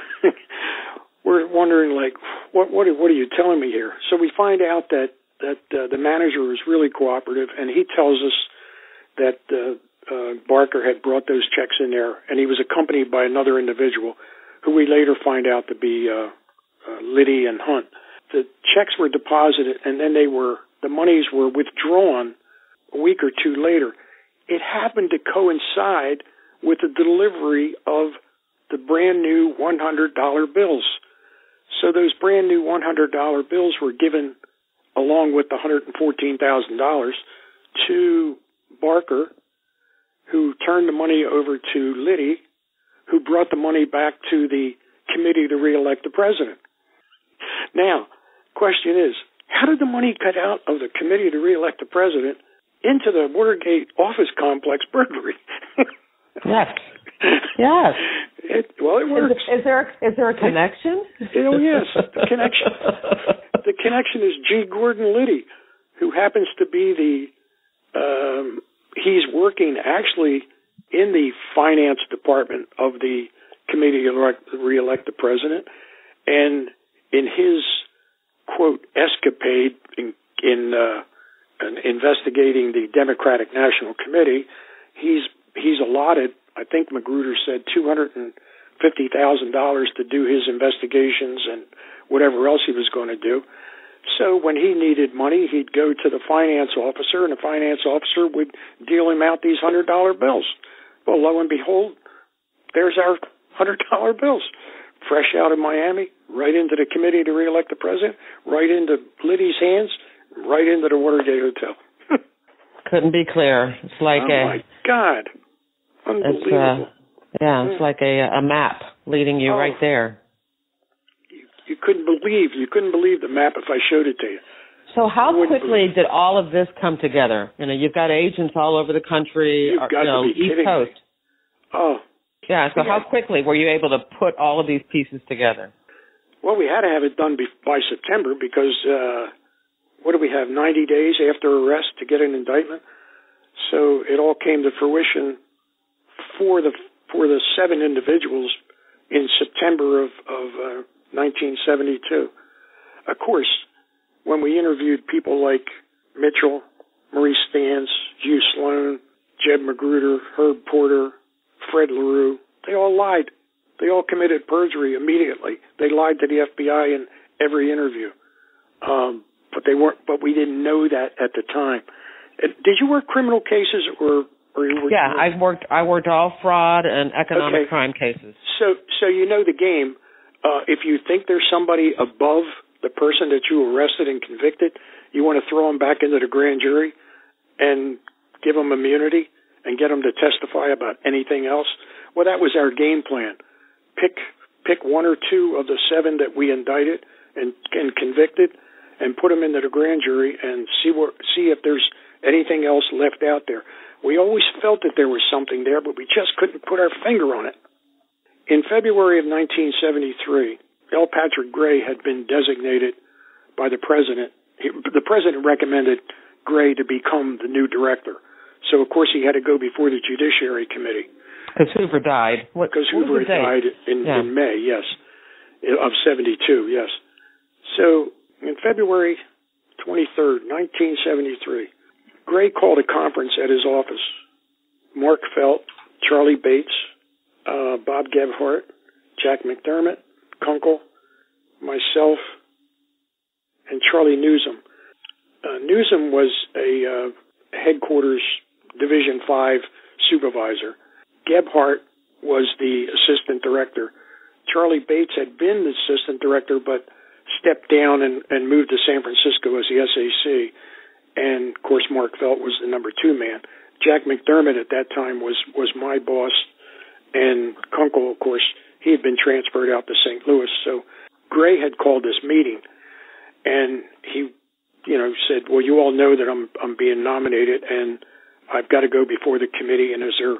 we're wondering, like, what what are, what are you telling me here? So we find out that that uh, the manager was really cooperative, and he tells us that uh, uh, Barker had brought those checks in there, and he was accompanied by another individual, who we later find out to be uh, uh, Liddy and Hunt. The checks were deposited, and then they were the monies were withdrawn a week or two later. It happened to coincide with the delivery of the brand new one hundred dollar bills. So those brand new one hundred dollar bills were given, along with the one hundred fourteen thousand dollars, to Barker, who turned the money over to Liddy, who brought the money back to the committee to re-elect the president. Now, question is, How did the money get out of the committee to re-elect the president into the Watergate office complex burglary? Yes. Yes. It, well, it works. Is, is there is there a connection? Oh, yes. The connection. The connection is G. Gordon Liddy, who happens to be the um, he's working actually in the finance department of the committee to re-elect the president, and in his quote escapade in, in uh, investigating the Democratic National Committee, he's he's allotted, I think Magruder said, two hundred fifty thousand dollars to do his investigations and whatever else he was going to do. So when he needed money, he'd go to the finance officer, and the finance officer would deal him out these one hundred dollar bills. Well, lo and behold, there's our one hundred dollar bills. Fresh out of Miami, right into the committee to re-elect the president, right into Liddy's hands, right into the Watergate Hotel. Couldn't be clearer. It's like oh a... Oh, my God. Unbelievable. It's, uh, yeah, it's like a, a map leading you oh. right there. You, you couldn't believe, you couldn't believe the map if I showed it to you. So how quickly did all of this come together? You know, you've got agents all over the country, you've got you know, to be East Coast. Me. Oh. Yeah, so yeah. How quickly were you able to put all of these pieces together? Well, we had to have it done by September because, uh, what do we have, ninety days after arrest to get an indictment? So it all came to fruition for the for the seven individuals in September of, of uh, nineteen seventy-two. Of course, when we interviewed people like Mitchell, Maurice Stans, Hugh Sloan, Jeb Magruder, Herb Porter, Fred LaRue, they all lied. They all committed perjury immediately. They lied to the F B I in every interview. Um, but they weren't. But we didn't know that at the time. Did you work criminal cases or... Yeah, I've worked. I worked all fraud and economic okay. crime cases. So, so you know the game. Uh, if you think there's somebody above the person that you arrested and convicted, you want to throw them back into the grand jury and give them immunity and get them to testify about anything else. Well, that was our game plan. Pick, pick one or two of the seven that we indicted and, and convicted, and put them into the grand jury and see what, see if there's anything else left out there. We always felt that there was something there, but we just couldn't put our finger on it. In February of nineteen seventy-three, L. Patrick Gray had been designated by the president. He, the president recommended Gray to become the new director. So, of course, he had to go before the Judiciary Committee. Because Hoover died. Because Hoover died in, yeah. in May, yes, of seventy-two, yes. So, in February twenty-third, nineteen seventy-three, Gray called a conference at his office. Mark Felt, Charlie Bates, uh, Bob Gebhardt, Jack McDermott, Kunkel, myself, and Charlie Newsom. Uh, Newsom was a uh, headquarters Division five supervisor. Gebhardt was the assistant director. Charlie Bates had been the assistant director but stepped down and, and moved to San Francisco as the S A C. And, of course, Mark Felt was the number two man. Jack McDermott at that time was, was my boss. And Kunkel, of course, he had been transferred out to Saint Louis. So Gray had called this meeting. And he, you know, said, well, you all know that I'm I'm being nominated and I've got to go before the committee. And is there,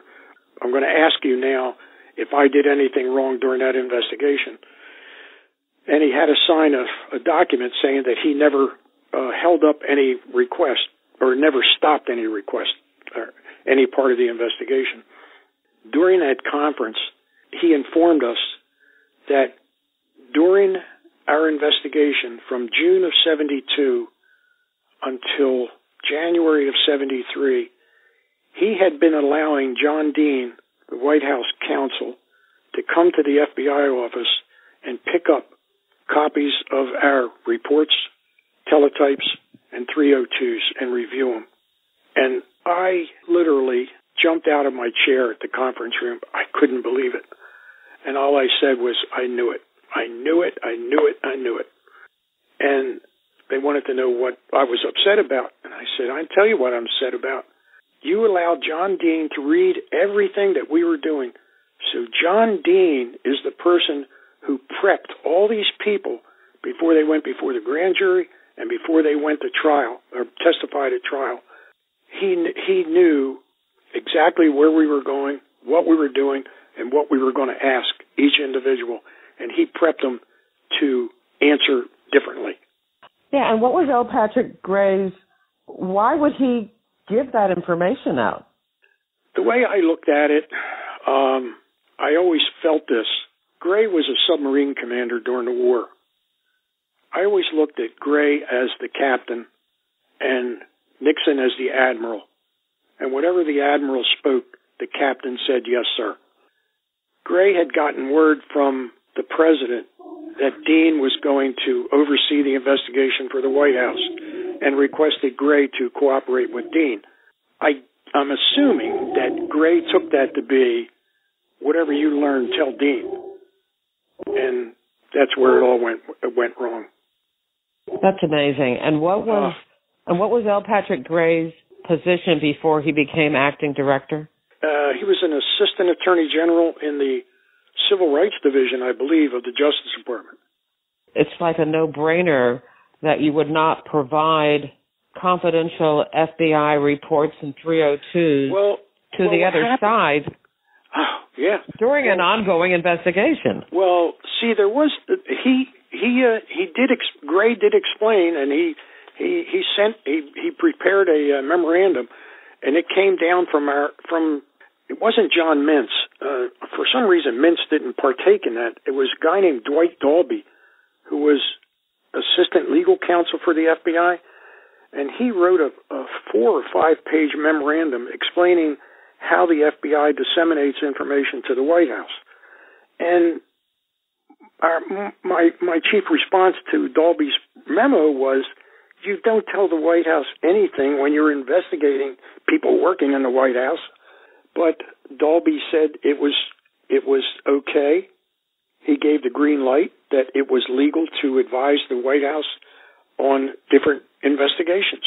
I'm going to ask you now if I did anything wrong during that investigation. And he had to sign a, a document saying that he never Uh, held up any request or never stopped any request or any part of the investigation. During that conference, he informed us that during our investigation from June of seventy-two until January of seventy-three, he had been allowing John Dean, the White House counsel, to come to the F B I office and pick up copies of our reports, teletypes, and three oh twos and review them. And I literally jumped out of my chair at the conference room. I couldn't believe it. And all I said was, I knew it. I knew it. I knew it. I knew it. And they wanted to know what I was upset about. And I said, I'll tell you what I'm upset about. You allowed John Dean to read everything that we were doing. So John Dean is the person who prepped all these people before they went before the grand jury and before they went to trial or testified at trial, he he knew exactly where we were going, what we were doing, and what we were going to ask each individual, and he prepped them to answer differently. Yeah, and what was L. Patrick Gray's, why would he give that information out? The way I looked at it, um, I always felt this. Gray was a submarine commander during the war. I always looked at Gray as the captain and Nixon as the admiral. And whatever the admiral spoke, the captain said, yes, sir. Gray had gotten word from the president that Dean was going to oversee the investigation for the White House and requested Gray to cooperate with Dean. I, I'm assuming that Gray took that to be, whatever you learn, tell Dean. And that's where it all went it went wrong. That's amazing. And what was uh, and what was L. Patrick Gray's position before he became acting director? Uh, he was an assistant attorney general in the Civil Rights Division, I believe, of the Justice Department. It's like a no-brainer that you would not provide confidential F B I reports and three oh twos well, to well, the other happened? side. Oh, yeah. During an ongoing investigation. Well, see, there was he he uh, he did ex, Gray did explain, and he he he sent he he prepared a uh, memorandum, and it came down from our from. It wasn't John Mintz. Uh, for some reason, Mintz didn't partake in that. It was a guy named Dwight Dalby, who was assistant legal counsel for the F B I, and he wrote a, a four or five page memorandum explaining how the F B I disseminates information to the White House. And our, my my chief response to Dalby's memo was, you don't tell the White House anything when you're investigating people working in the White House. But Dalby said it was it was okay. He gave the green light that it was legal to advise the White House on different investigations.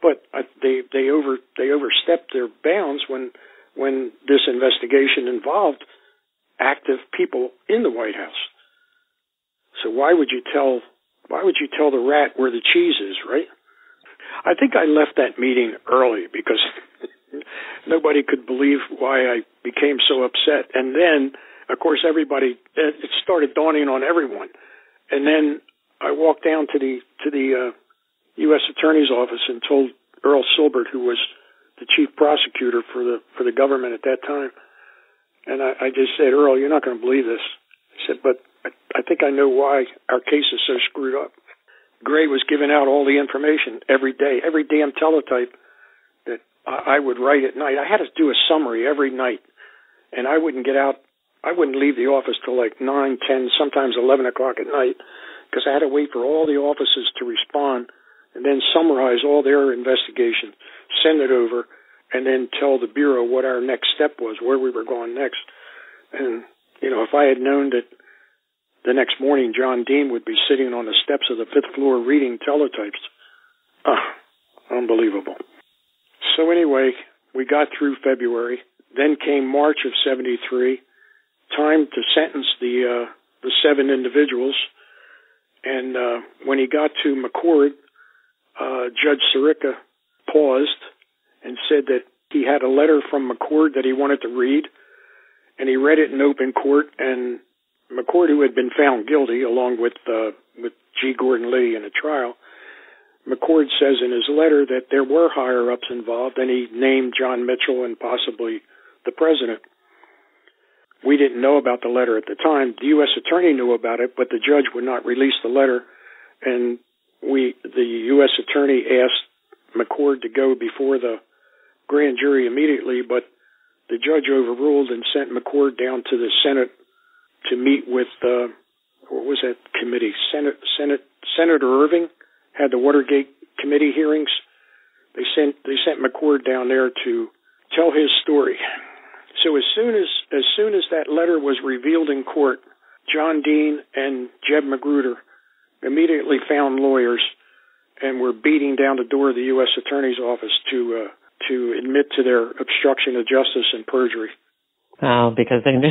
But they they over they overstepped their bounds when when this investigation involved active people in the White House. So why would you tell why would you tell the rat where the cheese is, right? I think I left that meeting early because nobody could believe why I became so upset. And then, of course, everybody, it started dawning on everyone. And then I walked down to the to the uh, U S Attorney's office and told Earl Silbert, who was the chief prosecutor for the for the government at that time. And I, I just said, Earl, you're not going to believe this. I said, but I, I think I know why our case is so screwed up. Gray was giving out all the information every day, every damn teletype that I would write at night. I had to do a summary every night, and I wouldn't get out. I wouldn't leave the office till like nine, ten, sometimes eleven o'clock at night, because I had to wait for all the offices to respond, and then summarize all their investigation, send it over, and then tell the Bureau what our next step was, where we were going next. And you know, if I had known that the next morning John Dean would be sitting on the steps of the fifth floor reading teletypes, ah, unbelievable. So anyway, we got through February. Then came March of seventy-three, time to sentence the uh, the seven individuals. And uh, when he got to McCord, uh, Judge Sirica paused and said that he had a letter from McCord that he wanted to read. And he read it in open court. And McCord, who had been found guilty along with uh, with G. Gordon Liddy in a trial, McCord says in his letter that there were higher-ups involved, and he named John Mitchell and possibly the president. We didn't know about the letter at the time. The U S attorney knew about it, but the judge would not release the letter, and we, the U S attorney asked McCord to go before the grand jury immediately, but the judge overruled and sent McCord down to the Senate to meet with, uh, what was that committee? Senate, Senate, Senator Irving had the Watergate committee hearings. They sent they sent McCord down there to tell his story. So as soon as as soon as that letter was revealed in court, John Dean and Jeb Magruder immediately found lawyers and were beating down the door of the U S Attorney's office to uh, to admit to their obstruction of justice and perjury. Oh, because they knew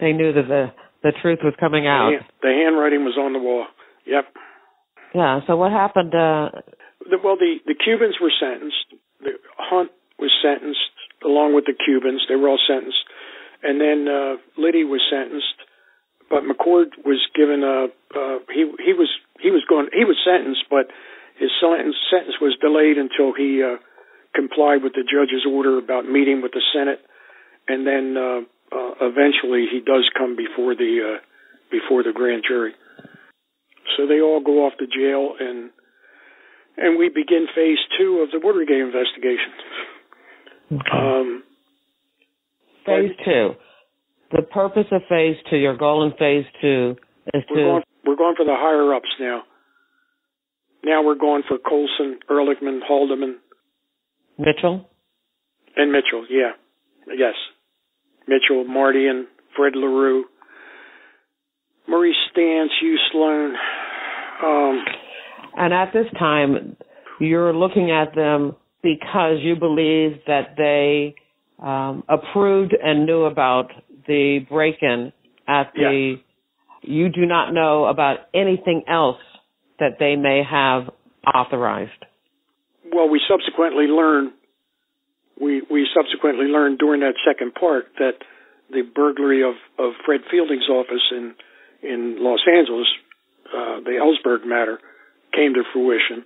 they knew that the the truth was coming out. The handwriting was on the wall. Yep. Yeah, so what happened? Uh... The, well, the, the Cubans were sentenced. The, Hunt was sentenced along with the Cubans. They were all sentenced. And then uh, Liddy was sentenced, but McCord was given a uh, he he was he was going he was sentenced, but his sentence sentence was delayed until he uh, complied with the judge's order about meeting with the Senate, and then uh, uh, eventually he does come before the uh, before the grand jury. So they all go off to jail, and and we begin phase two of the Watergate investigation. Okay. Um, Phase two. The purpose of phase two, your goal in phase two is we're to... Going, we're going for the higher-ups now. Now we're going for Colson, Ehrlichman, Haldeman. Mitchell? And Mitchell, yeah. Yes. Mitchell, Mardian, Fred LaRue, Maurice Stantz, Hugh Sloan. Um, and at this time, you're looking at them because you believe that they... Um, approved and knew about the break-in at the, yeah. You do not know about anything else that they may have authorized. Well, we subsequently learned, we, we subsequently learned during that second part that the burglary of, of Fred Fielding's office in, in Los Angeles, uh, the Ellsberg matter, came to fruition,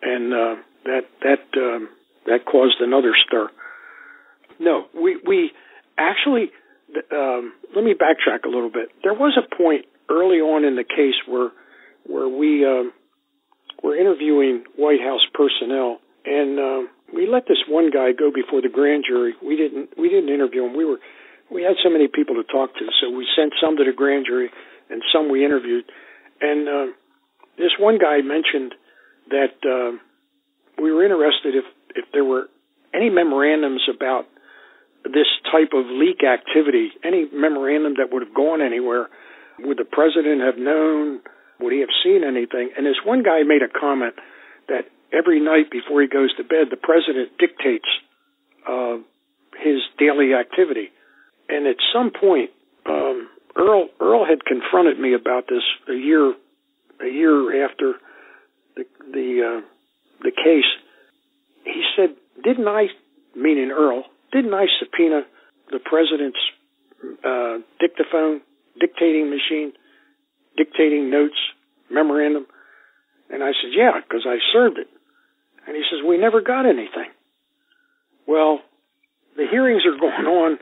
and, uh, that, that, um, that caused another stir. No, we we actually, um, let me backtrack a little bit. There was a point early on in the case where where we um, were interviewing White House personnel, and um, we let this one guy go before the grand jury. We didn't we didn't interview him. We were we had so many people to talk to, so we sent some to the grand jury and some we interviewed. And uh, this one guy mentioned that uh, we were interested if if there were any memorandums about this type of leak activity, any memorandum that would have gone anywhere. Would the president have known? Would he have seen anything? And this one guy made a comment that every night before he goes to bed, the president dictates uh, his daily activity. And at some point, um, Earl Earl had confronted me about this a year a year after the the, uh, the case. He said, "Didn't I, meaning Earl, didn't I subpoena the president's uh, dictaphone, dictating machine, dictating notes, memorandum?" And I said, "Yeah, because I served it." And he says, "We never got anything." Well, the hearings are going on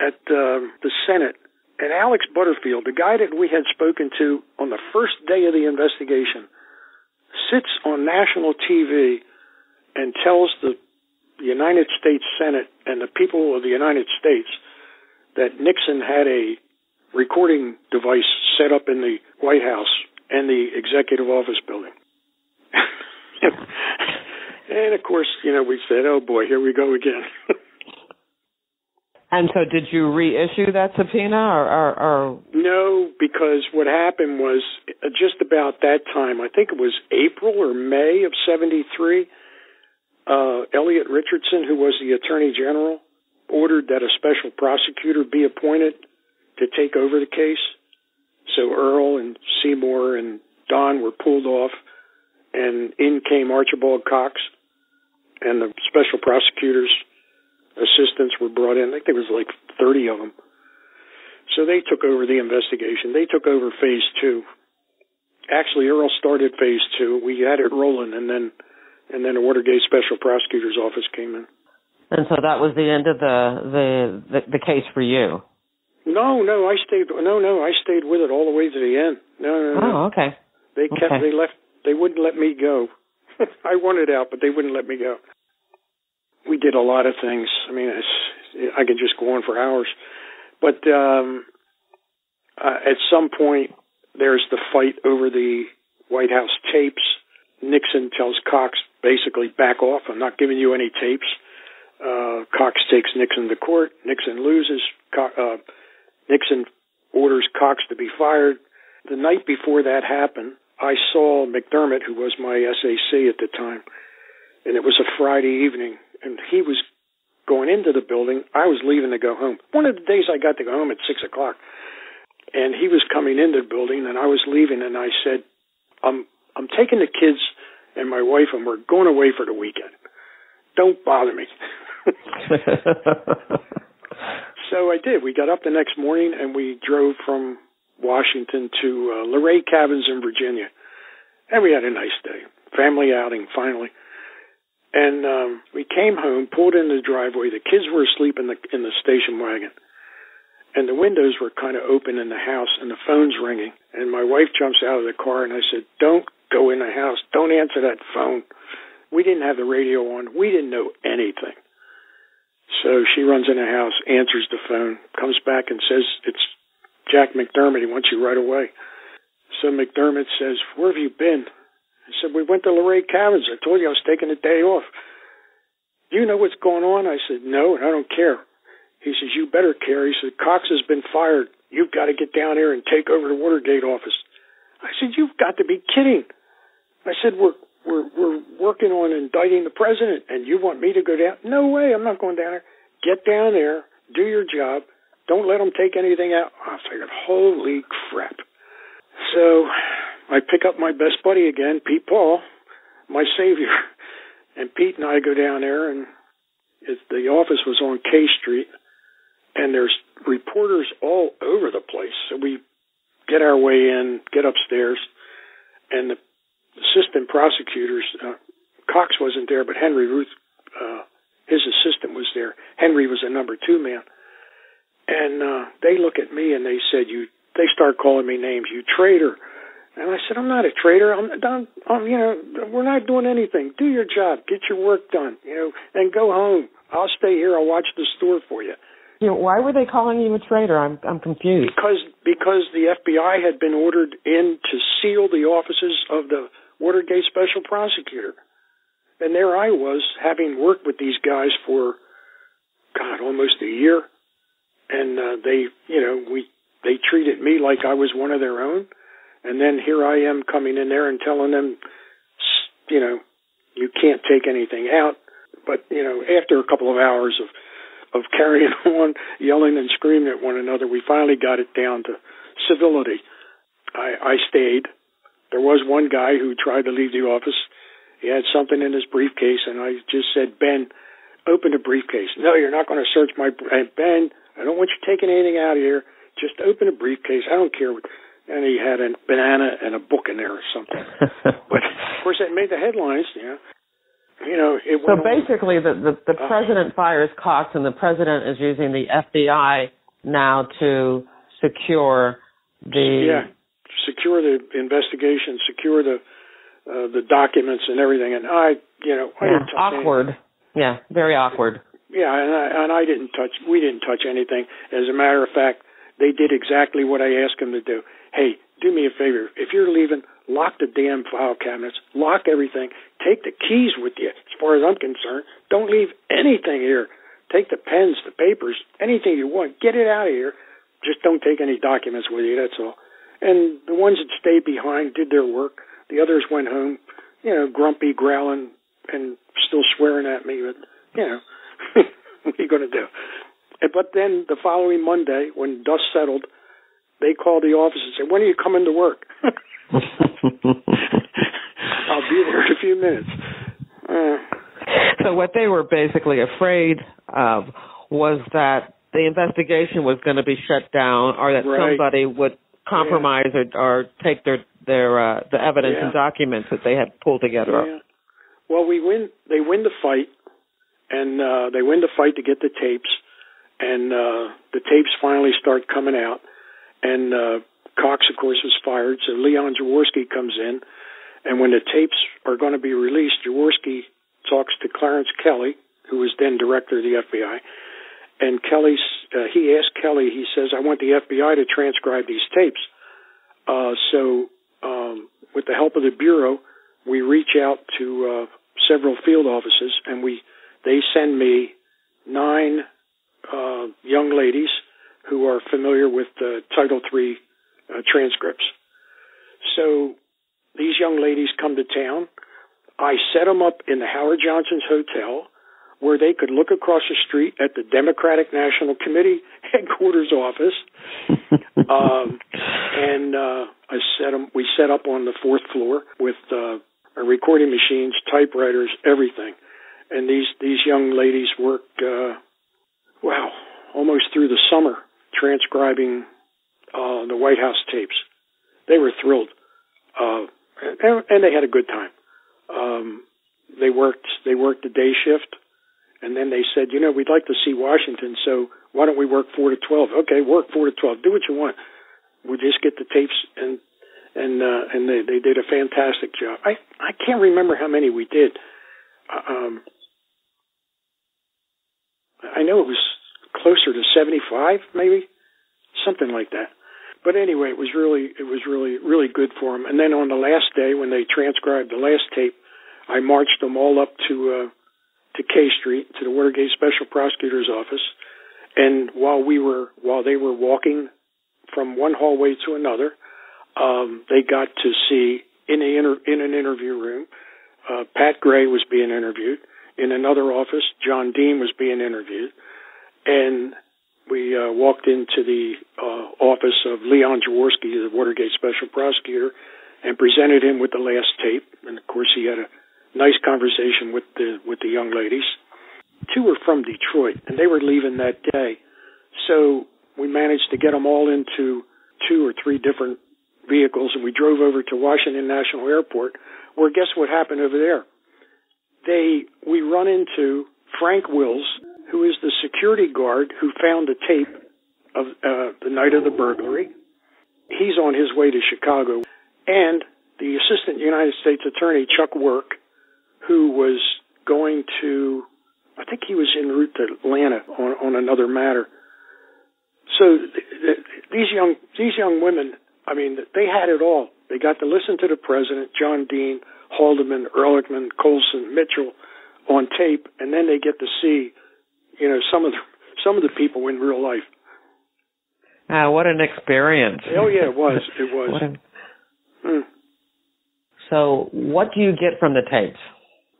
at uh, the Senate, and Alex Butterfield, the guy that we had spoken to on the first day of the investigation, sits on national T V and tells the the United States Senate and the people of the United States that Nixon had a recording device set up in the White House and the executive office building. And, of course, you know, we said, oh, boy, here we go again. And so did you reissue that subpoena? Or, or, or No, because what happened was just about that time, I think it was April or May of seventy-three, Uh, Elliot Richardson, who was the Attorney General, ordered that a special prosecutor be appointed to take over the case. So Earl and Seymour and Don were pulled off, and in came Archibald Cox, and the special prosecutor's assistants were brought in. I think there was like thirty of them. So they took over the investigation. They took over phase two. Actually, Earl started phase two. We had it rolling, and then And then the Watergate Special Prosecutor's Office came in. And so that was the end of the the, the, the case for you? No, no, I stayed. No, no, I stayed with it all the way to the end. No, no, no. Oh, okay. They kept. Okay. They left. They wouldn't let me go. I wanted out, but they wouldn't let me go. We did a lot of things. I mean, it's, I could just go on for hours. But um, uh, at some point, there's the fight over the White House tapes. Nixon tells Cox, basically, back off. I'm not giving you any tapes. Uh, Cox takes Nixon to court. Nixon loses. Co- uh, Nixon orders Cox to be fired. The night before that happened, I saw McDermott, who was my S A C at the time, and it was a Friday evening, and he was going into the building. I was leaving to go home. One of the days I got to go home at six o'clock, and he was coming into the building, and I was leaving, and I said, I'm I'm taking the kids and my wife, and we're going away for the weekend. Don't bother me. So I did. We got up the next morning, and we drove from Washington to uh, Luray Cabins in Virginia. And we had a nice day. Family outing, finally. And um, we came home, pulled in the driveway. The kids were asleep in the in the station wagon. And the windows were kind of open in the house, and the phone's ringing. And my wife jumps out of the car, and I said, don't go in the house. Don't answer that phone. We didn't have the radio on. We didn't know anything. So she runs in the house, answers the phone, comes back and says, it's Jack McDermott. He wants you right away. So McDermott says, where have you been? I said, we went to Luray Cabins. I told you I was taking a day off. Do you know what's going on? I said, no, and I don't care. He says, you better care. He said, Cox has been fired. You've got to get down here and take over the Watergate office. I said, you've got to be kidding. I said, we're we're we're working on indicting the president, and you want me to go down? No way. I'm not going down there. Get down there. Do your job. Don't let them take anything out. I figured, holy crap. So I pick up my best buddy again, Pete Paul, my savior. And Pete and I go down there, and it's, the office was on K Street. And there's reporters all over the place. So we get our way in, get upstairs, and the assistant prosecutors, uh, Cox wasn't there, but Henry Ruth, uh, his assistant was there. Henry was a number two man. And uh, they look at me and they said, "You." They start calling me names, you traitor. And I said, I'm not a traitor. I'm, I'm, I'm, you know, we're not doing anything. Do your job. Get your work done, you know, and go home. I'll stay here. I'll watch the store for you. You know, why were they calling you a traitor? I'm I'm confused. Because because the F B I had been ordered in to seal the offices of the Watergate special prosecutor. And there I was, having worked with these guys for, God, almost a year. And uh, they, you know, we they treated me like I was one of their own. And then here I am coming in there and telling them, you know, you can't take anything out. But, you know, after a couple of hours of of carrying on, yelling and screaming at one another, we finally got it down to civility. I, I stayed. There was one guy who tried to leave the office. He had something in his briefcase, and I just said, Ben, open the briefcase. No, you're not going to search my... Ben, I don't want you taking anything out of here. Just open the briefcase. I don't care. And he had a banana and a book in there or something. But, of course, that made the headlines, you know. You know, it so basically, the, the, the uh, president fires Cox, and the president is using the F B I now to secure the yeah, secure the investigation, secure the uh, the documents and everything. And I, you know, I yeah, didn't touch awkward, anything. yeah, very awkward. Yeah, and I, and I didn't touch. We didn't touch anything. As a matter of fact, they did exactly what I asked them to do. Hey, do me a favor. If you're leaving, lock the damn file cabinets. Lock everything. Take the keys with you, as far as I'm concerned. Don't leave anything here. Take the pens, the papers, anything you want. Get it out of here. Just don't take any documents with you, that's all. And the ones that stayed behind did their work. The others went home, you know, grumpy, growling, and still swearing at me. But, you know, what are you going to do? But then the following Monday, when dust settled, they called the office and said, when are you coming to work? I'll be there in a few minutes. Uh, so what they were basically afraid of was that the investigation was going to be shut down, or that right. somebody would compromise yeah. or, or take their their uh, the evidence yeah. and documents that they had pulled together. Yeah. Well, we win. They win the fight, and uh, they win the fight to get the tapes, and uh, the tapes finally start coming out, and uh, Cox, of course, was fired. So Leon Jaworski comes in. And when the tapes are going to be released, Jaworski talks to Clarence Kelly, who was then director of the F B I. And Kelly, uh, he asked Kelly, he says, I want the F B I to transcribe these tapes. Uh, so um, with the help of the Bureau, we reach out to uh, several field offices, and we they send me nine uh, young ladies who are familiar with the Title three uh, transcripts. So these young ladies come to town. I set them up in the Howard Johnson's Hotel. where they could look across the street at the Democratic National Committee headquarters office. um, and uh, I set them, we set up on the fourth floor with uh, recording machines, typewriters, everything. And these, these young ladies worked, uh, wow, almost through the summer, transcribing uh, the White House tapes. They were thrilled. Uh, and, and they had a good time. Um, they worked, they worked the day shift. And then they said, you know, we'd like to see Washington, so why don't we work four to twelve? Okay, work four to twelve. Do what you want. We'll just get the tapes. And and uh, and they, they did a fantastic job. I, I can't remember how many we did. Um, I know it was closer to seventy-five, maybe, something like that. But anyway, it was really, it was really, really good for them. And then on the last day, when they transcribed the last tape, I marched them all up to... Uh, to K Street, to the Watergate Special Prosecutor's Office, and while we were, while they were walking from one hallway to another, um, they got to see, in, a inter- in an interview room, uh, Pat Gray was being interviewed. In another office, John Dean was being interviewed. And we uh, walked into the uh, office of Leon Jaworski, the Watergate Special Prosecutor, and presented him with the last tape, and of course he had a nice conversation with the with the young ladies. Two were from Detroit, and they were leaving that day. So we managed to get them all into two or three different vehicles, and we drove over to Washington National Airport, where guess what happened over there? They we run into Frank Wills, who is the security guard who found the tape of uh, the night of the burglary. He's on his way to Chicago. And the Assistant United States Attorney, Chuck Work, who was going to, I think he was en route to Atlanta on, on another matter. So th- th- these young these young women, I mean, they had it all. They got to listen to the president, John Dean, Haldeman, Ehrlichman, Colson, Mitchell, on tape, and then they get to see, you know, some of the, some of the people in real life. Ah, what an experience! Oh yeah, it was. It was. What an... mm. So, what do you get from the tapes?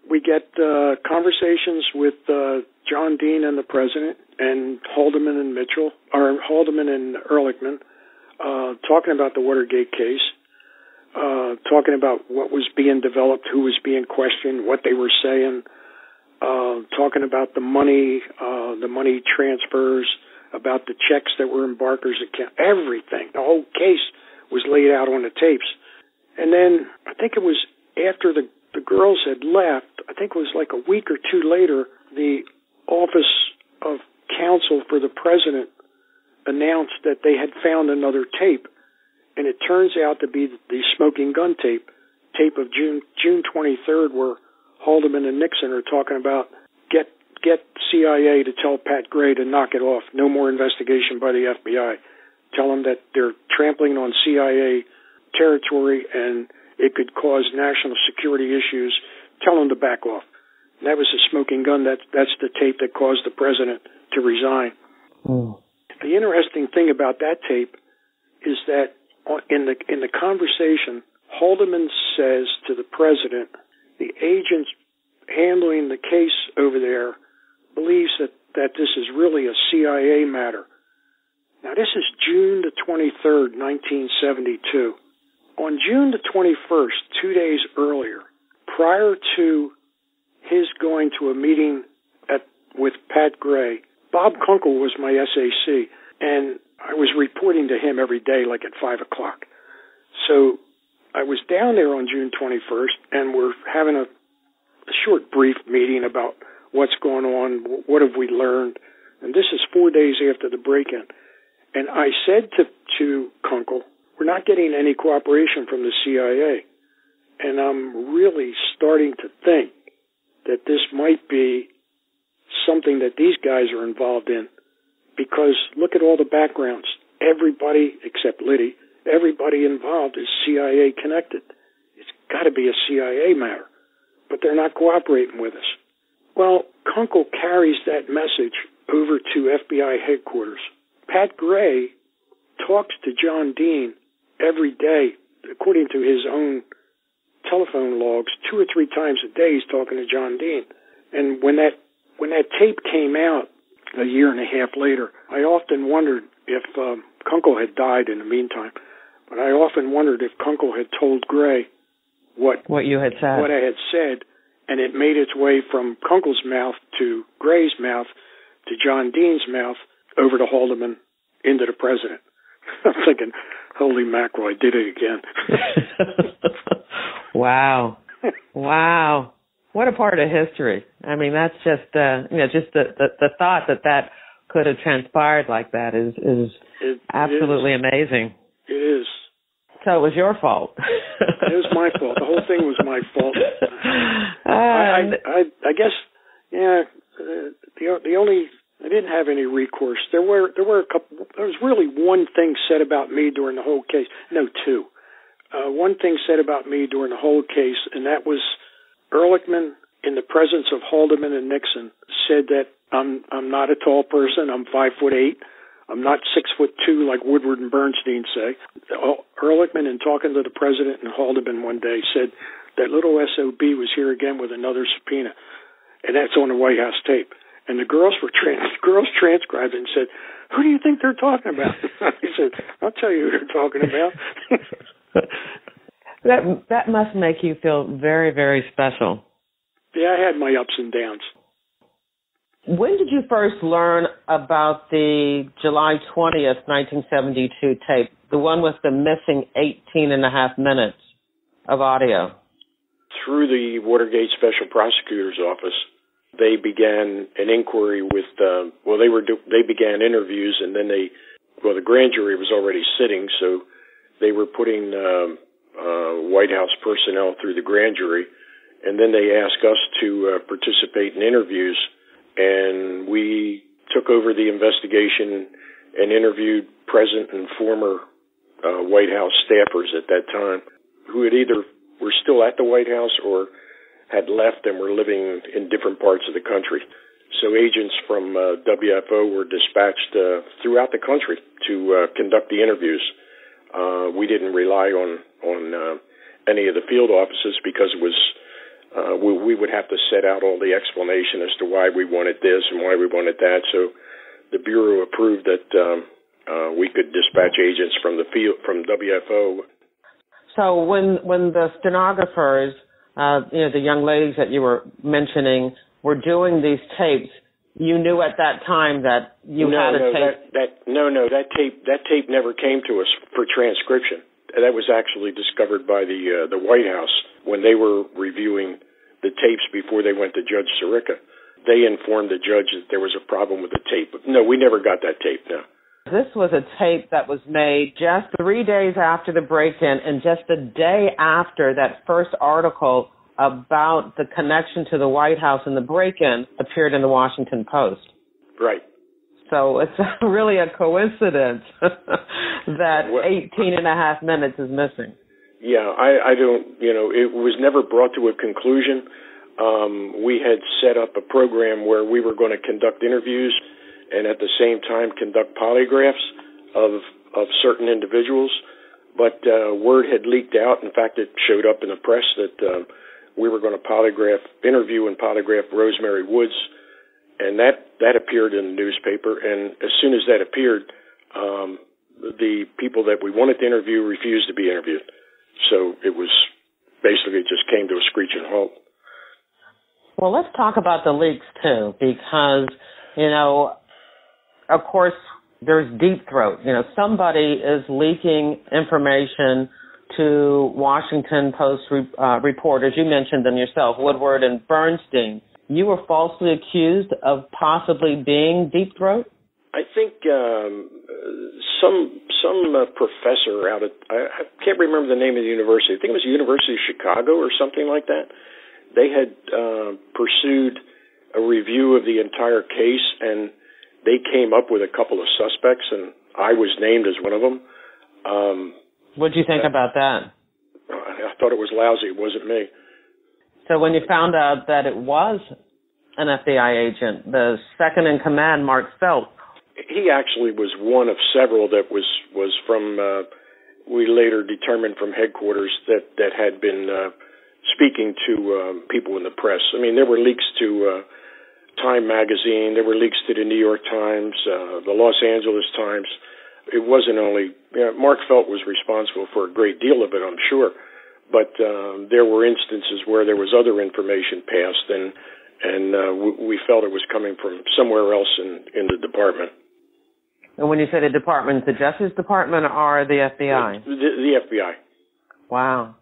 We get uh, conversations with uh, John Dean and the president, and Haldeman and Mitchell, or Haldeman and Ehrlichman, uh, talking about the Watergate case, uh, talking about what was being developed, who was being questioned, what they were saying, uh, talking about the money, uh, the money transfers, about the checks that were in Barker's account, everything. The whole case was laid out on the tapes. And then I think it was after the The girls had left, I think it was like a week or two later, the Office of Counsel for the President announced that they had found another tape, and it turns out to be the smoking gun tape, tape of June June twenty-third, where Haldeman and Nixon are talking about get get C I A to tell Pat Gray to knock it off, no more investigation by the F B I. Tell them that they're trampling on C I A territory and it could cause national security issues. Tell them to back off. And that was the smoking gun. That, that's the tape that caused the president to resign. Mm. The interesting thing about that tape is that in the in the conversation, Haldeman says to the president, the agents handling the case over there believes that, that this is really a C I A matter. Now, this is June the twenty-third, nineteen seventy-two. On June the twenty-first, two days earlier, prior to his going to a meeting at, with Pat Gray, Bob Kunkel was my S A C, and I was reporting to him every day, like at five o'clock. So I was down there on June twenty-first, and we're having a, a short, brief meeting about what's going on, what have we learned, and this is four days after the break-in. And I said to, to Kunkel, we're not getting any cooperation from the C I A, and I'm really starting to think that this might be something that these guys are involved in, because look at all the backgrounds. Everybody, except Liddy, everybody involved is C I A connected. It's got to be a C I A matter, but they're not cooperating with us. Well, Kunkel carries that message over to F B I headquarters. Pat Gray talks to John Dean every day, according to his own telephone logs, two or three times a day he's talking to John Dean. And when that When that tape came out a year and a half later, I often wondered if um, Kunkel had died in the meantime, but I often wondered if Kunkel had told Gray what what you had said, what I had said, and it made its way from Kunkel's mouth to Gray's mouth to John Dean's mouth over to Haldeman into the president. I'm thinking, holy mackerel, I did it again. Wow. Wow. What a part of history. I mean, that's just, uh, you know, just the, the, the thought that that could have transpired like that is, is it, absolutely it is. amazing. It is. So it was your fault. It was my fault. The whole thing was my fault. Um, I, I, I, I guess, yeah, uh, the, the only... I didn't have any recourse. There were there were a couple. There was really one thing said about me during the whole case. No, two. Uh, one thing said about me during the whole case, and that was Ehrlichman, in the presence of Haldeman and Nixon, said that I'm I'm not a tall person. I'm five foot eight. I'm not six foot two like Woodward and Bernstein say. Ehrlichman, in talking to the president and Haldeman one day, said that little S O B was here again with another subpoena, and that's on the White House tape. And the girls were trans- girls transcribed and said, "Who do you think they're talking about?" I said, "I'll tell you who they're talking about." that that must make you feel very, very special. Yeah, I had my ups and downs. When did you first learn about the July twentieth, nineteen seventy two tape, the one with the missing eighteen and a half minutes of audio? Through the Watergate Special Prosecutor's Office. They began an inquiry with, uh, well, they were do- they began interviews, and then they, well, the grand jury was already sitting, so they were putting um, uh, White House personnel through the grand jury, and then they asked us to uh, participate in interviews, and we took over the investigation and interviewed present and former uh, White House staffers at that time, who had either were still at the White House or had left and were living in different parts of the country. So agents from uh, W F O were dispatched uh, throughout the country to uh, conduct the interviews. Uh, we didn't rely on on uh, any of the field offices because it was uh, we, we would have to set out all the explanation as to why we wanted this and why we wanted that. So the Bureau approved that um, uh, we could dispatch agents from the field from W F O. So when when the stenographers Uh, you know, the young ladies that you were mentioning were doing these tapes, you knew at that time that you no, had a no, tape. That, that, no, no, that tape, that tape never came to us for transcription. That was actually discovered by the, uh, the White House when they were reviewing the tapes before they went to Judge Sirica. They informed the judge that there was a problem with the tape. No, we never got that tape, no. This was a tape that was made just three days after the break-in and just the day after that first article about the connection to the White House and the break-in appeared in the Washington Post. Right. So it's really a coincidence that well, eighteen and a half minutes is missing. Yeah, I, I don't, you know, it was never brought to a conclusion. Um, we had set up a program where we were going to conduct interviews and at the same time conduct polygraphs of of certain individuals. But uh, word had leaked out. In fact, it showed up in the press that uh, we were going to polygraph, interview and polygraph Rosemary Woods, and that, that appeared in the newspaper. And as soon as that appeared, um, the people that we wanted to interview refused to be interviewed. So it was basically it just came to a screeching halt. Well, let's talk about the leaks, too, because, you know, of course, there's Deep Throat. You know, somebody is leaking information to Washington Post re- uh, reporters. You mentioned them yourself, Woodward and Bernstein. You were falsely accused of possibly being Deep Throat? I think um, some some uh, professor out of, I, I can't remember the name of the university. I think it was the University of Chicago or something like that. They had uh, pursued a review of the entire case, and they came up with a couple of suspects, and I was named as one of them. Um, what did you think uh, about that? I thought it was lousy. It wasn't me. So when you found out that it was an F B I agent, the second-in-command, Mark Felt. He actually was one of several that was, was from, uh, we later determined from headquarters, that, that had been uh, speaking to uh, people in the press. I mean, there were leaks to... Uh, Time magazine. There were leaks to the New York Times, uh, the Los Angeles Times. It wasn't only, you know, Mark Felt was responsible for a great deal of it, I'm sure, but um, there were instances where there was other information passed, and and uh, we, we felt it was coming from somewhere else in, in the department. And when you say the department, the Justice Department or the F B I? The, the F B I. Wow.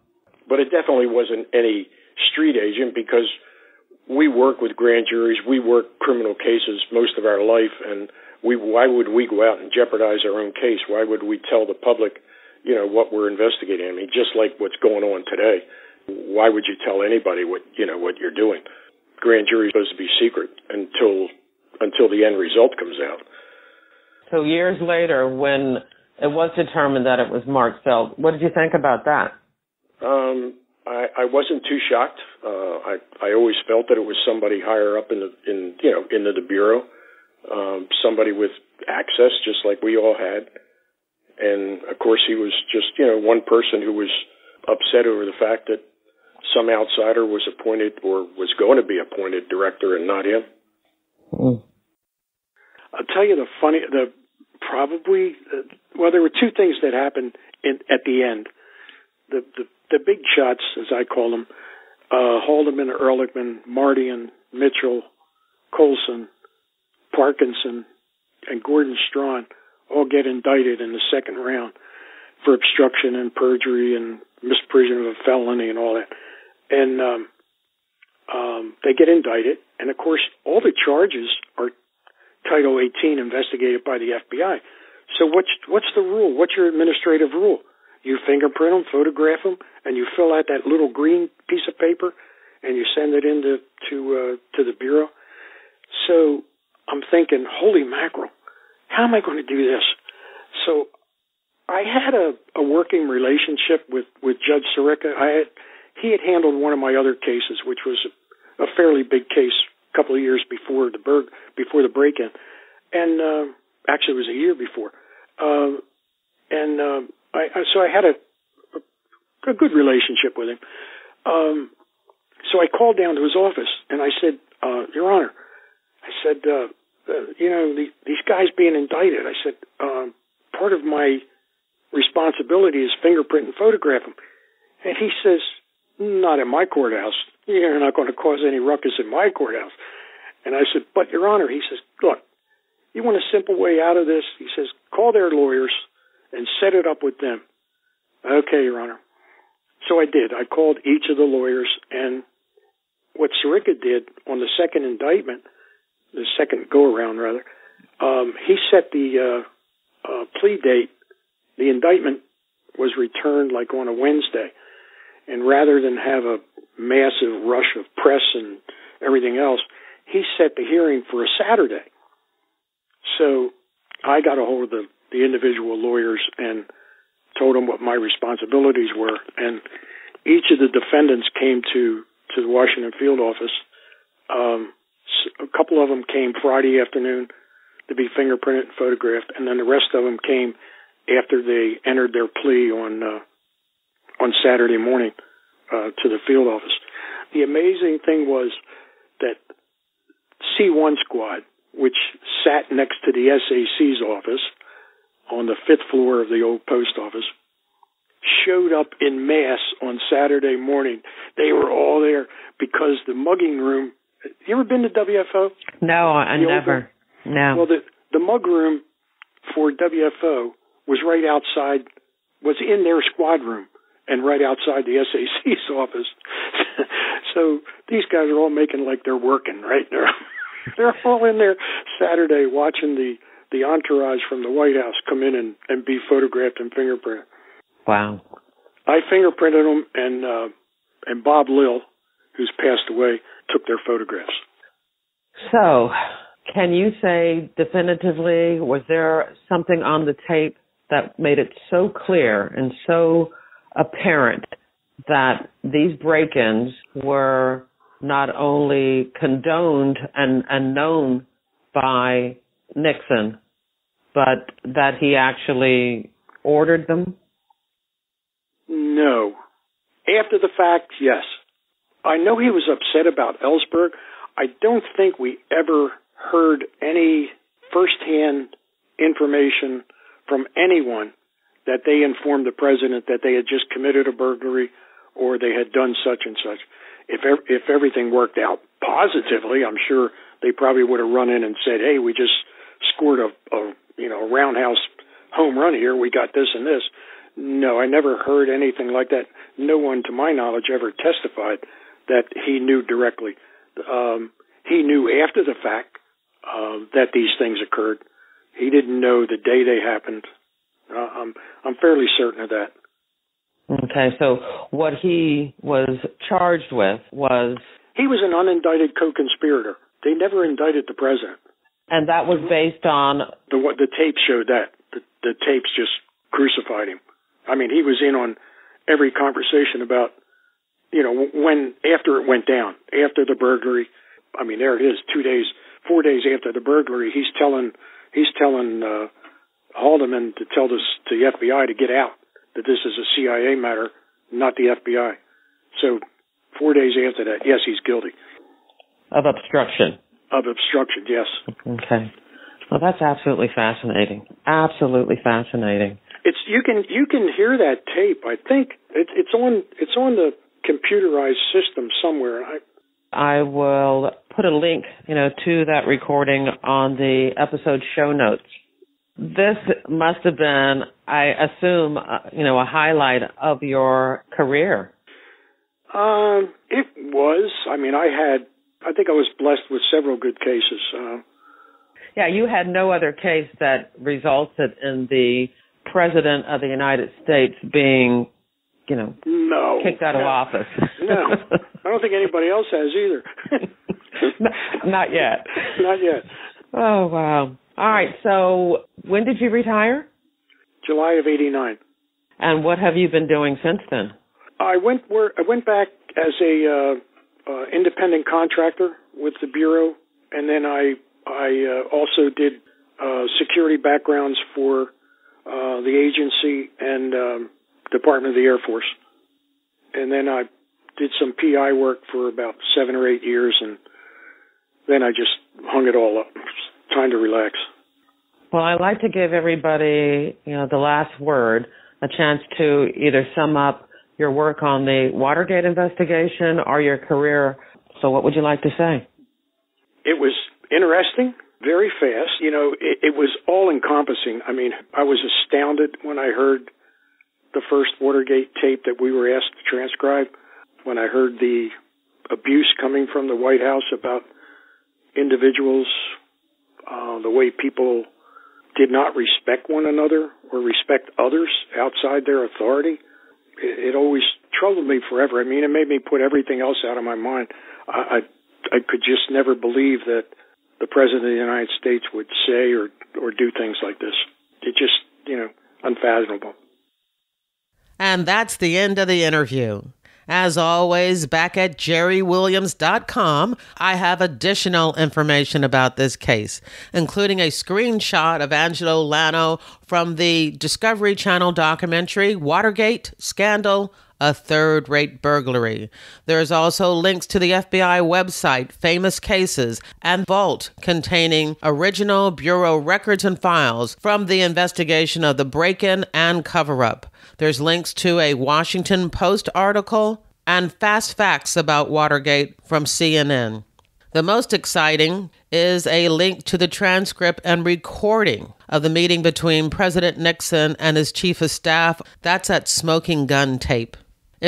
But it definitely wasn't any street agent, because we work with grand juries, we work criminal cases most of our life, and we why would we go out and jeopardize our own case? Why would we tell the public, you know, what we're investigating? I mean, just like what's going on today, why would you tell anybody what, you know, what you're doing? Grand jury is supposed to be secret until until the end result comes out. So years later, when it was determined that it was Mark Felt, what did you think about that? Um, I, I wasn't too shocked. Uh, I, I always felt that it was somebody higher up in the, in, you know, into the bureau, um, somebody with access, just like we all had. And of course, he was just, you know, one person who was upset over the fact that some outsider was appointed or was going to be appointed director and not him. Mm. I'll tell you the funny, the probably, uh, well, there were two things that happened in, at the end. The, the the big shots, as I call them, uh, Haldeman, Ehrlichman, Mardian, Mitchell, Colson, Parkinson, and Gordon Strawn all get indicted in the second round for obstruction and perjury and misprision of a felony and all that. And um, um, they get indicted. And, of course, all the charges are Title eighteen investigated by the F B I. So what's what's the rule? What's your administrative rule? You fingerprint them, photograph them, and you fill out that little green piece of paper, and you send it in to to, uh, to the Bureau. So I'm thinking, holy mackerel, how am I going to do this? So I had a, a working relationship with, with Judge Sirica. I had, he had handled one of my other cases, which was a fairly big case a couple of years before the, Berg, before the break-in. And uh, actually, it was a year before. Uh, and... Uh, I, so I had a, a good relationship with him. Um, so I called down to his office, and I said, uh, Your Honor, I said, uh, uh, you know, the, these guys being indicted, I said, um, part of my responsibility is fingerprint and photograph them. And he says, not in my courthouse. You're not going to cause any ruckus in my courthouse. And I said, but, Your Honor, he says, look, you want a simple way out of this? He says, call their lawyers and set it up with them. Okay, Your Honor. So I did. I called each of the lawyers, and what Sirica did on the second indictment, the second go-around, rather, um, he set the uh, uh, plea date. The indictment was returned, like, on a Wednesday, and rather than have a massive rush of press and everything else, he set the hearing for a Saturday. So I got a hold of the the individual lawyers and told them what my responsibilities were. And each of the defendants came to, to the Washington field office. Um, a couple of them came Friday afternoon to be fingerprinted and photographed, and then the rest of them came after they entered their plea on uh, on Saturday morning uh, to the field office. The amazing thing was that C one Squad, which sat next to the S A C's office on the fifth floor of the old post office, showed up in mass on Saturday morning. They were all there because the mugging room... You ever been to W F O? No, I the never. Old, no. Well, the, the mug room for W F O was right outside, was in their squad room and right outside the S A C's office. So these guys are all making like they're working, right? They're, they're all in there Saturday watching the the entourage from the White House come in and, and be photographed and fingerprinted. Wow. I fingerprinted them, and uh, and Bob Lill, who's passed away, took their photographs. So, can you say definitively, was there something on the tape that made it so clear and so apparent that these break-ins were not only condoned and, and known by Nixon, but that he actually ordered them? No. After the fact, yes. I know he was upset about Ellsberg. I don't think we ever heard any firsthand information from anyone that they informed the president that they had just committed a burglary or they had done such and such. If if everything worked out positively, I'm sure they probably would have run in and said, "Hey, we just scored a, a you know roundhouse home run here. We got this and this." No, I never heard anything like that. No one, to my knowledge, ever testified that he knew directly. Um, he knew after the fact uh, that these things occurred. He didn't know the day they happened. Uh, I'm I'm fairly certain of that. Okay, so what he was charged with was... He was an unindicted co-conspirator. They never indicted the president. And that was based on... The what the tapes showed that. The, the tapes just crucified him. I mean, he was in on every conversation about, you know, when, after it went down, after the burglary. I mean, there it is, two days, four days after the burglary, he's telling, he's telling uh, Haldeman to tell this, to the F B I to get out, that this is a C I A matter, not the F B I. So four days after that, yes, he's guilty. Of obstruction. Of obstruction, yes. Okay. Well, that's absolutely fascinating. Absolutely fascinating. It's you can you can hear that tape. I think it, it's on it's on the computerized system somewhere. I I will put a link, you know, to that recording on the episode show notes. This must have been, I assume, uh, you know, a highlight of your career. Um, it was. I mean, I had. I think I was blessed with several good cases. Uh, yeah, you had no other case that resulted in the President of the United States being, you know, no, kicked out no. of office. No, I don't think anybody else has either. Not yet. Not yet. Oh, wow. All right, so when did you retire? July of eighty-nine. And what have you been doing since then? I went where, I went back as a uh, uh, independent contractor with the Bureau, and then I, I uh, also did uh, security backgrounds for Uh, the agency and um, Department of the Air Force. And then I did some P I work for about seven or eight years, and then I just hung it all up. It's time to relax. Well, I like to give everybody, you know, the last word, a chance to either sum up your work on the Watergate investigation or your career. So what would you like to say? It was interesting. Very fast. You know, it, it was all-encompassing. I mean, I was astounded when I heard the first Watergate tape that we were asked to transcribe, when I heard the abuse coming from the White House about individuals, uh, the way people did not respect one another or respect others outside their authority. It, it always troubled me forever. I mean, it made me put everything else out of my mind. I, I, I could just never believe that the President of the United States would say or, or do things like this. It's just, you know, unfathomable. And that's the end of the interview. As always, back at jerry williams dot com, I have additional information about this case, including a screenshot of Angelo Lano from the Discovery Channel documentary, Watergate Scandal, a Third-Rate Burglary. There's also links to the F B I website, Famous Cases, and vault containing original Bureau records and files from the investigation of the break-in and cover-up. There's links to a Washington Post article and fast facts about Watergate from C N N. The most exciting is a link to the transcript and recording of the meeting between President Nixon and his chief of staff. That's at Smoking Gun Tape.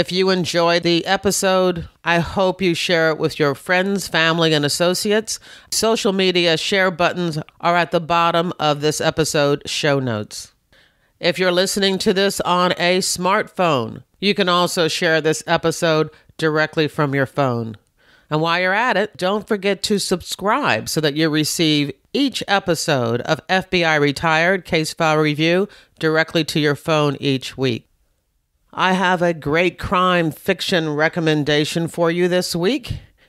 If you enjoyed the episode, I hope you share it with your friends, family, and associates. Social media share buttons are at the bottom of this episode show notes. If you're listening to this on a smartphone, you can also share this episode directly from your phone. And while you're at it, don't forget to subscribe so that you receive each episode of F B I Retired Case File Review directly to your phone each week. I have a great crime fiction recommendation for you this week.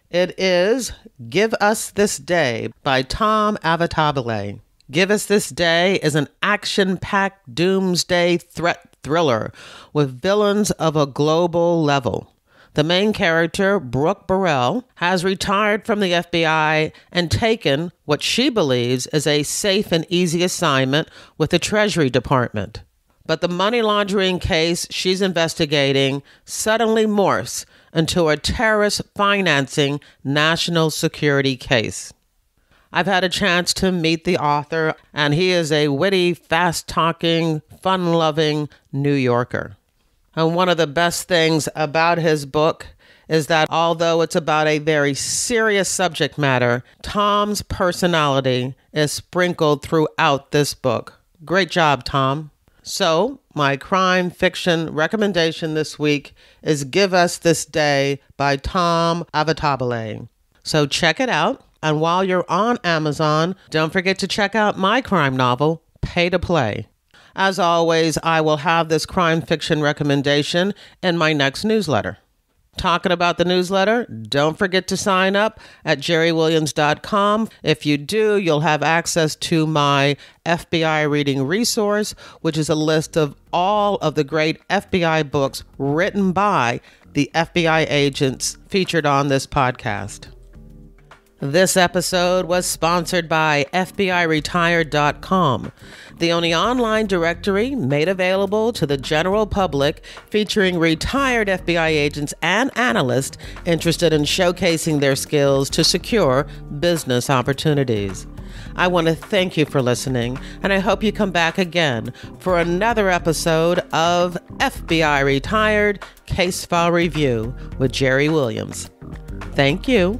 It is Give Us This Day by Tom Avitabile. Give Us This Day is an action-packed doomsday threat thriller with villains of a global level. The main character, Brooke Burrell, has retired from the F B I and taken what she believes is a safe and easy assignment with the Treasury Department. But the money laundering case she's investigating suddenly morphs into a terrorist financing national security case. I've had a chance to meet the author, and he is a witty, fast-talking, fun-loving New Yorker. And one of the best things about his book is that although it's about a very serious subject matter, Tom's personality is sprinkled throughout this book. Great job, Tom. So, my crime fiction recommendation this week is Give Us This Day by Tom Avutabile. So check it out. And while you're on Amazon, don't forget to check out my crime novel, Pay to Play. As always, I will have this crime fiction recommendation in my next newsletter. Talking about the newsletter, don't forget to sign up at jerry williams dot com. If you do, you'll have access to my F B I reading resource, which is a list of all of the great F B I books written by the F B I agents featured on this podcast. This episode was sponsored by F B I retired dot com, the only online directory made available to the general public featuring retired F B I agents and analysts interested in showcasing their skills to secure business opportunities. I want to thank you for listening, and I hope you come back again for another episode of F B I Retired Case File Review with Jerry Williams. Thank you.